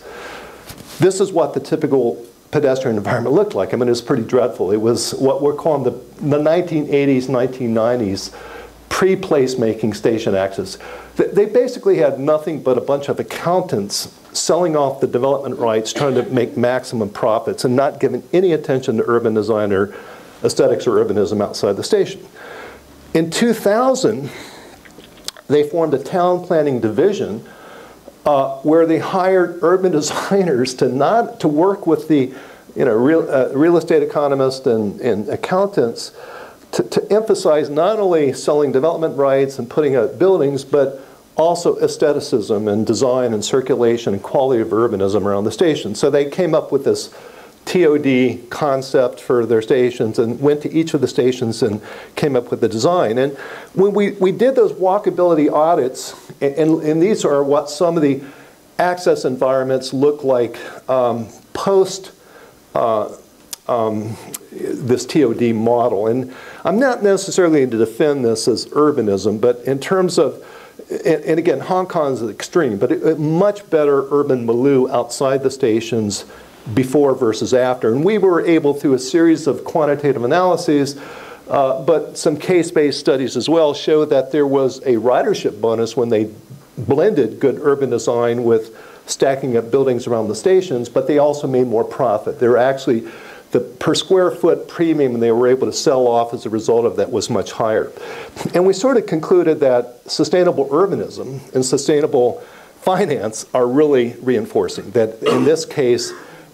this is what the typical pedestrian environment looked like. I mean, it was pretty dreadful. It was what we're calling the, the nineteen eighties, nineteen nineties pre-placemaking station access. They basically had nothing but a bunch of accountants selling off the development rights, trying to make maximum profits, and not giving any attention to urban design or aesthetics or urbanism outside the station. In two thousand, they formed a town planning division uh, where they hired urban designers to not to work with the, you know, real, uh, real estate economists and, and accountants to, to emphasize not only selling development rights and putting out buildings, but also aestheticism and design and circulation and quality of urbanism around the station. So they came up with this T O D concept for their stations and went to each of the stations and came up with the design. And when we, we did those walkability audits, and, and, and these are what some of the access environments look like um, post uh, um, this T O D model. And I'm not necessarily to defend this as urbanism, but in terms of, And, and again, Hong Kong is extreme, but a much better urban milieu outside the stations before versus after. And we were able, through a series of quantitative analyses, uh, but some case-based studies as well, show that there was a ridership bonus when they blended good urban design with stacking up buildings around the stations, but they also made more profit. They were actually, the per square foot premium they were able to sell off as a result of that was much higher. And we sort of concluded that sustainable urbanism and sustainable finance are really reinforcing, that in this case,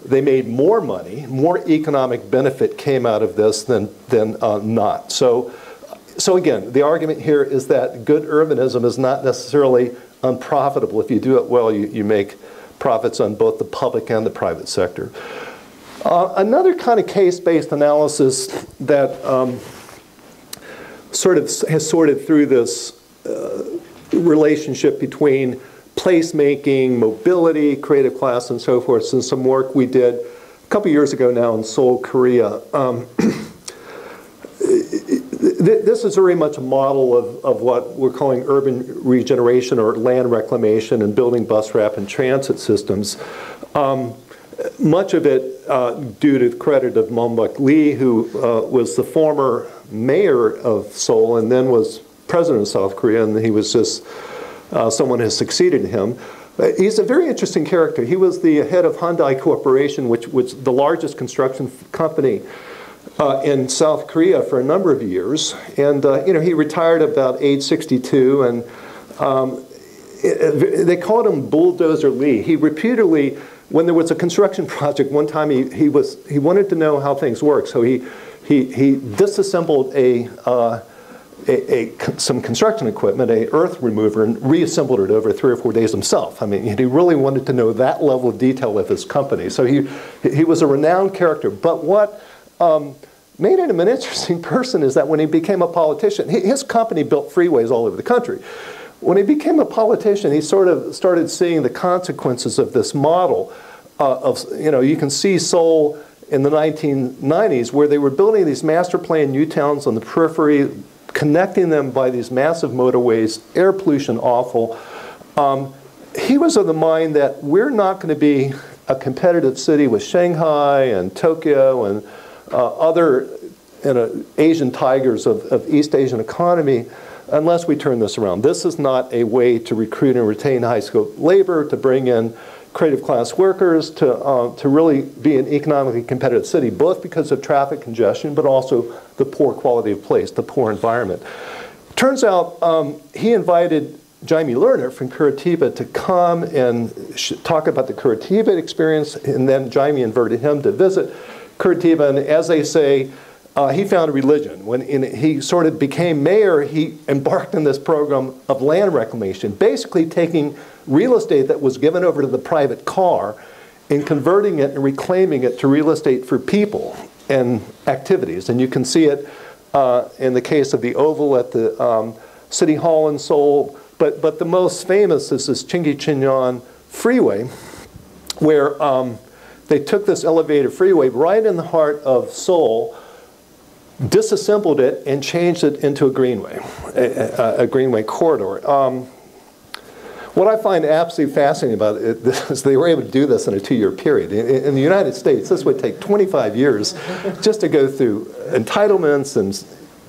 they made more money, more economic benefit came out of this than, than uh, not. So, so again, the argument here is that good urbanism is not necessarily unprofitable. If you do it well, you, you make profits on both the public and the private sector. Uh, another kind of case-based analysis that um, sort of has sorted through this uh, relationship between placemaking, mobility, creative class, and so forth, and some work we did a couple years ago now in Seoul, Korea. Um, this is very much a model of, of what we're calling urban regeneration or land reclamation and building bus rapid and transit systems. Um, Much of it uh, due to the credit of Moonbuk Lee, who uh, was the former mayor of Seoul and then was president of South Korea, and he was just uh, someone who succeeded him. He's a very interesting character. He was the head of Hyundai Corporation, which was the largest construction company uh, in South Korea for a number of years. And uh, you know, he retired about age sixty-two, and um, it, they called him Bulldozer Lee. He reputedly, when there was a construction project, one time he, he, was, he wanted to know how things work. So he, he, he disassembled a, uh, a, a, some construction equipment, a earth remover, and reassembled it over three or four days himself. I mean, he really wanted to know that level of detail of his company. So he, he was a renowned character. But what um, made him an interesting person is that when he became a politician, he, his company built freeways all over the country. When he became a politician, he sort of started seeing the consequences of this model uh, of, you know, you can see Seoul in the nineteen nineties where they were building these master plan new towns on the periphery, connecting them by these massive motorways, air pollution awful. Um, he was of the mind that we're not going to be a competitive city with Shanghai and Tokyo and Uh, other you know, Asian tigers of, of East Asian economy, unless we turn this around. This is not a way to recruit and retain high-skilled labor, to bring in creative class workers, to, uh, to really be an economically competitive city, both because of traffic congestion, but also the poor quality of place, the poor environment. Turns out um, he invited Jaime Lerner from Curitiba to come and sh talk about the Curitiba experience, and then Jaime invited him to visit Curitiba, and as they say, uh, he found a religion. When in, he sort of became mayor, he embarked on this program of land reclamation, basically taking real estate that was given over to the private car and converting it and reclaiming it to real estate for people and activities. And you can see it uh, in the case of the Oval at the um, City Hall in Seoul. But, but the most famous is this Chinggichinyon freeway, where um, they took this elevated freeway right in the heart of Seoul, disassembled it, and changed it into a greenway, a, a, a greenway corridor. Um, what I find absolutely fascinating about it is they were able to do this in a two-year period. In, in the United States, this would take twenty-five years just to go through entitlements and,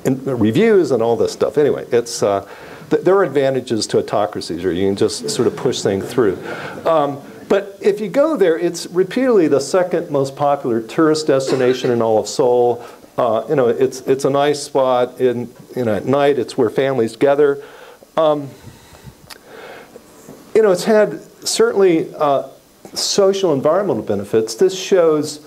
and reviews and all this stuff. Anyway, it's, uh, th there are advantages to autocracies, or you can just sort of push things through. Um, But if you go there, it's repeatedly the second most popular tourist destination in all of Seoul. Uh, you know, it's it's a nice spot. In you know, at night, it's where families gather. Um, you know, it's had certainly uh, social environmental benefits. This shows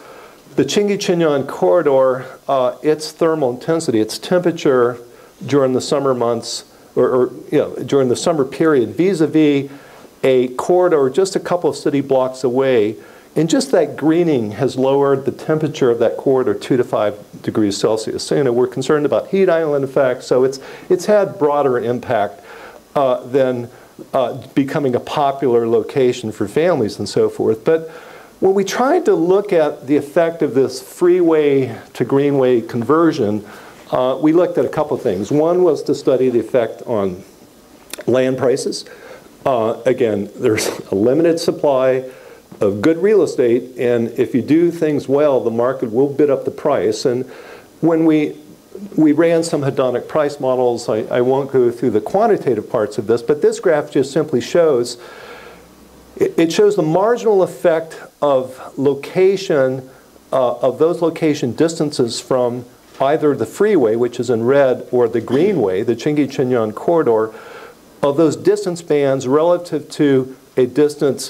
the Chinggichinyon corridor, uh, its thermal intensity, its temperature during the summer months, or, or you know, during the summer period, vis-a-vis a corridor just a couple of city blocks away, and just that greening has lowered the temperature of that corridor two to five degrees Celsius. So you know, we're concerned about heat island effect, so it's, it's had broader impact uh, than uh, becoming a popular location for families and so forth. But when we tried to look at the effect of this freeway to greenway conversion, uh, we looked at a couple of things. One was to study the effect on land prices. Uh, again, there's a limited supply of good real estate, and if you do things well, the market will bid up the price. And when we, we ran some hedonic price models, I, I won't go through the quantitative parts of this, but this graph just simply shows, it, it shows the marginal effect of location, uh, of those location distances from either the freeway, which is in red, or the greenway, the Chinggichinyon corridor, of those distance bands relative to a distance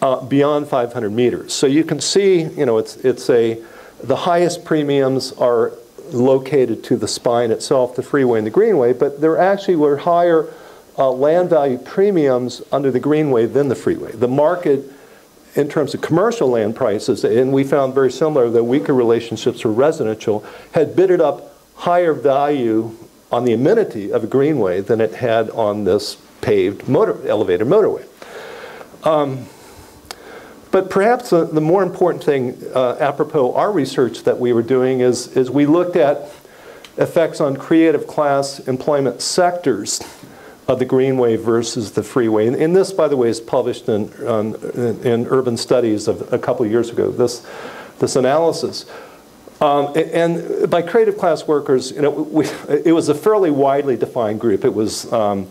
uh, beyond five hundred meters. So you can see, you know, it's, it's a, the highest premiums are located to the spine itself, the freeway and the greenway, but there actually were higher uh, land value premiums under the greenway than the freeway. The market, in terms of commercial land prices, and we found very similar, the weaker relationships were residential, had bidded up higher value on the amenity of a greenway than it had on this paved motor, elevated motorway. Um, but perhaps the, the more important thing, uh, apropos our research that we were doing, is, is we looked at effects on creative class employment sectors of the greenway versus the freeway. And, and this, by the way, is published in, um, in, in Urban Studies of a couple of years ago, this, this analysis. Um, and by creative class workers, you know, we, it was a fairly widely defined group. It was um,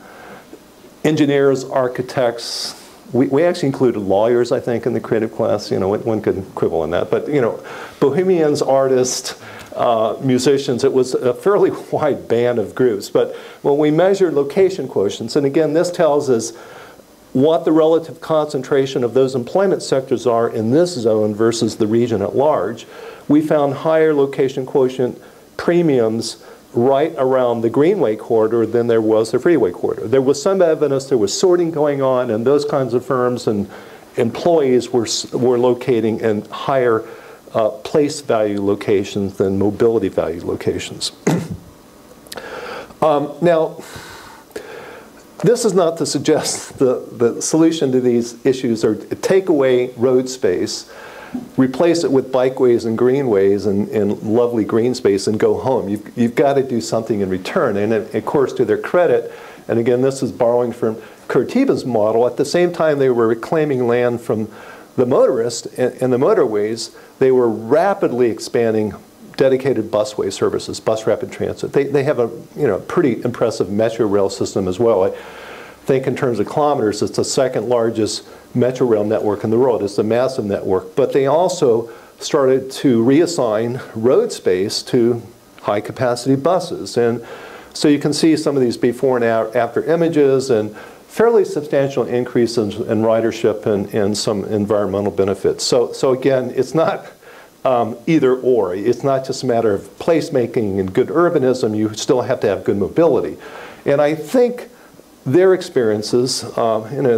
engineers, architects. We, we actually included lawyers, I think, in the creative class. You know, one could quibble on that. But, you know, bohemians, artists, uh, musicians, it was a fairly wide band of groups. But when we measured location quotients, and again, this tells us what the relative concentration of those employment sectors are in this zone versus the region at large, we found higher location quotient premiums right around the greenway corridor than there was the freeway corridor. There was some evidence there was sorting going on, and those kinds of firms and employees were, were locating in higher uh, place value locations than mobility value locations. um, now, this is not to suggest the, the solution to these issues are take away road space, replace it with bikeways and greenways and, and lovely green space and go home. You've, you've got to do something in return. And of course, to their credit, and again, this is borrowing from Curitiba's model, at the same time they were reclaiming land from the motorists and, and the motorways, they were rapidly expanding dedicated busway services, bus rapid transit. They, they have a you know pretty impressive metro rail system as well. I think in terms of kilometers, it's the second largest metro rail network in the world. It's a massive network. But they also started to reassign road space to high capacity buses. And so you can see some of these before and after images and fairly substantial increases in ridership and, and some environmental benefits. So, so again, it's not um, either or. It's not just a matter of placemaking and good urbanism. You still have to have good mobility. And I think their experiences, um, you know,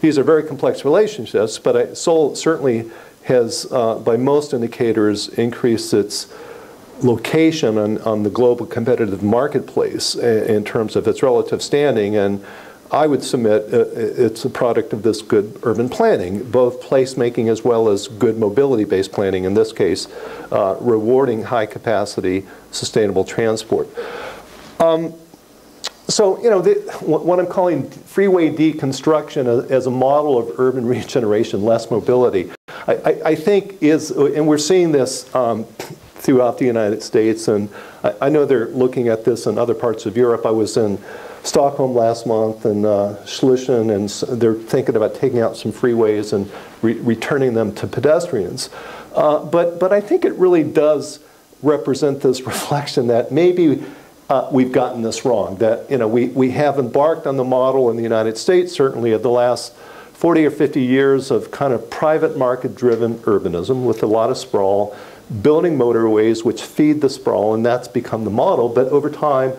these are very complex relationships, but I, Seoul certainly has, uh, by most indicators, increased its location on, on the global competitive marketplace in terms of its relative standing. And I would submit it's a product of this good urban planning, both placemaking as well as good mobility-based planning, in this case, uh, rewarding high-capacity sustainable transport. Um, so, you know, the, what I'm calling freeway deconstruction as a model of urban regeneration, less mobility, I, I, I think is, and we're seeing this um, throughout the United States, and I, I know they're looking at this in other parts of Europe. I was in Stockholm last month and uh, Schlesien, and they're thinking about taking out some freeways and re returning them to pedestrians. Uh, but, but I think it really does represent this reflection that maybe uh, we've gotten this wrong, that you know, we, we have embarked on the model in the United States, certainly of the last forty or fifty years of kind of private market-driven urbanism with a lot of sprawl, building motorways which feed the sprawl, and that's become the model. But over time,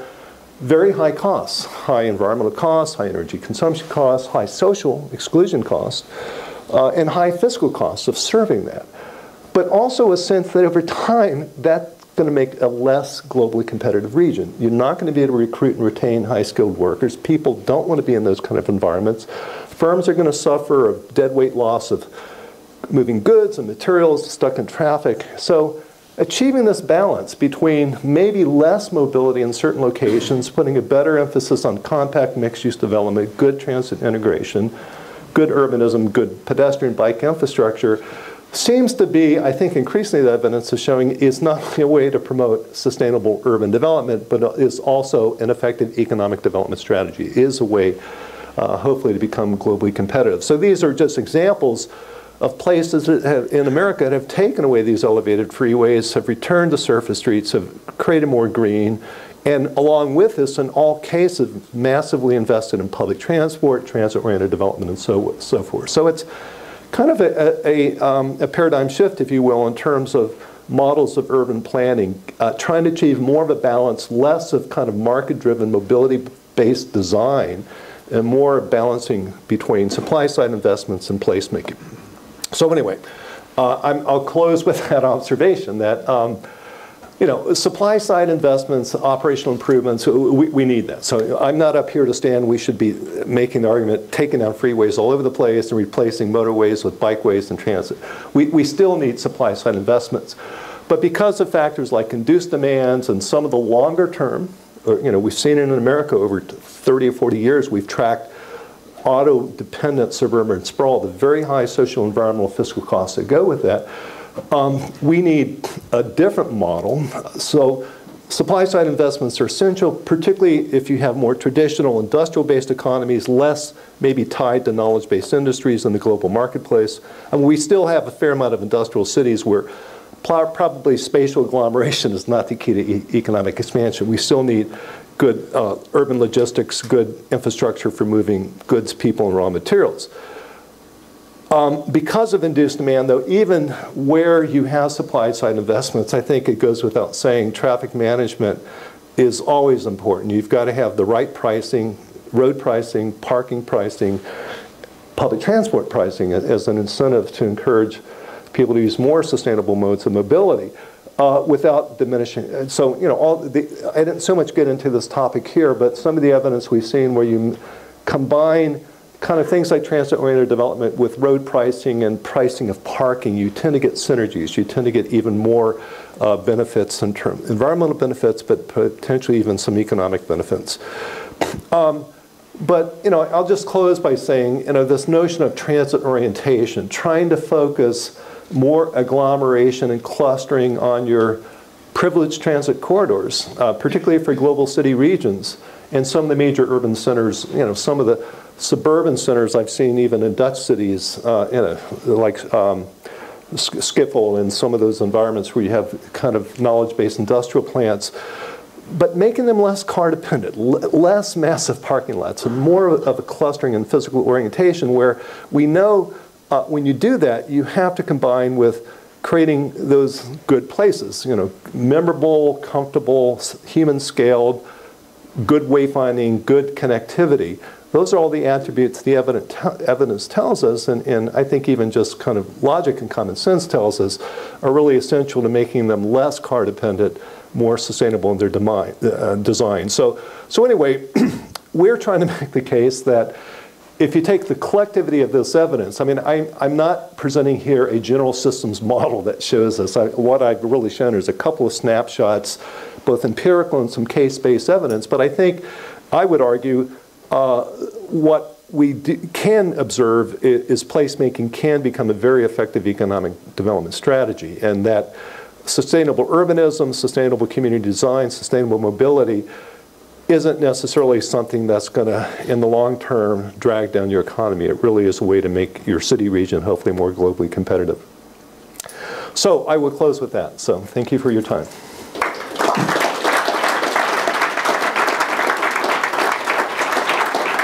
very high costs, high environmental costs, high energy consumption costs, high social exclusion costs, uh, and high fiscal costs of serving that. But also a sense that over time, that's going to make a less globally competitive region. You're not going to be able to recruit and retain high-skilled workers. People don't want to be in those kind of environments. Firms are going to suffer of deadweight loss of moving goods and materials, stuck in traffic. So achieving this balance between maybe less mobility in certain locations, putting a better emphasis on compact mixed-use development, good transit integration, good urbanism, good pedestrian bike infrastructure, seems to be, I think increasingly the evidence is showing, is not only a way to promote sustainable urban development, but is also an effective economic development strategy. It is a way, uh, hopefully, to become globally competitive. So these are just examples of places that have, in America that have taken away these elevated freeways, have returned to surface streets, have created more green, and along with this, in all cases, massively invested in public transport, transit-oriented development, and so, so forth. So it's kind of a, a, a, um, a paradigm shift, if you will, in terms of models of urban planning, uh, trying to achieve more of a balance, less of kind of market-driven, mobility-based design, and more balancing between supply-side investments and placemaking. So anyway, uh, I'm, I'll close with that observation that, um, you know, supply side investments, operational improvements, we, we need that. So I'm not up here to stand, we should be making the argument, taking down freeways all over the place and replacing motorways with bikeways and transit. We, we still need supply side investments. But because of factors like induced demands and some of the longer term, or, you know, we've seen it in America over thirty or forty years, we've tracked auto-dependent suburban sprawl, the very high social, environmental, fiscal costs that go with that, um, we need a different model. So supply-side investments are essential, particularly if you have more traditional industrial-based economies, less maybe tied to knowledge-based industries in the global marketplace. And we still have a fair amount of industrial cities where probably spatial agglomeration is not the key to e- economic expansion. We still need good uh, urban logistics, good infrastructure for moving goods, people, and raw materials. Um, because of induced demand, though, even where you have supply-side investments, I think it goes without saying, traffic management is always important. You've got to have the right pricing, road pricing, parking pricing, public transport pricing as an incentive to encourage people to use more sustainable modes of mobility uh, without diminishing. And so, you know, all the, I didn't so much get into this topic here, but some of the evidence we've seen where you combine kind of things like transit-oriented development with road pricing and pricing of parking, you tend to get synergies. You tend to get even more uh, benefits in terms of environmental benefits, but potentially even some economic benefits. Um, but, you know, I'll just close by saying, you know, this notion of transit orientation, trying to focus more agglomeration and clustering on your privileged transit corridors, uh, particularly for global city regions and some of the major urban centers, you know, some of the suburban centers I've seen even in Dutch cities, uh, you know, like um, Schiphol and some of those environments where you have kind of knowledge-based industrial plants, but making them less car-dependent, less massive parking lots, and more of a clustering and physical orientation where we know uh, when you do that, you have to combine with creating those good places, you know, memorable, comfortable, human-scaled, good wayfinding, good connectivity. Those are all the attributes the evidence tells us, and, and I think even just kind of logic and common sense tells us are really essential to making them less car dependent, more sustainable in their demise, uh, design. So, so anyway, we're trying to make the case that if you take the collectivity of this evidence, I mean, I, I'm not presenting here a general systems model that shows us. I, what I've really shown is a couple of snapshots, both empirical and some case-based evidence, but I think I would argue Uh, what we do, can observe is, is placemaking can become a very effective economic development strategy, and that sustainable urbanism, sustainable community design, sustainable mobility isn't necessarily something that's going to, in the long term, drag down your economy. It really is a way to make your city region hopefully more globally competitive. So I will close with that. So thank you for your time.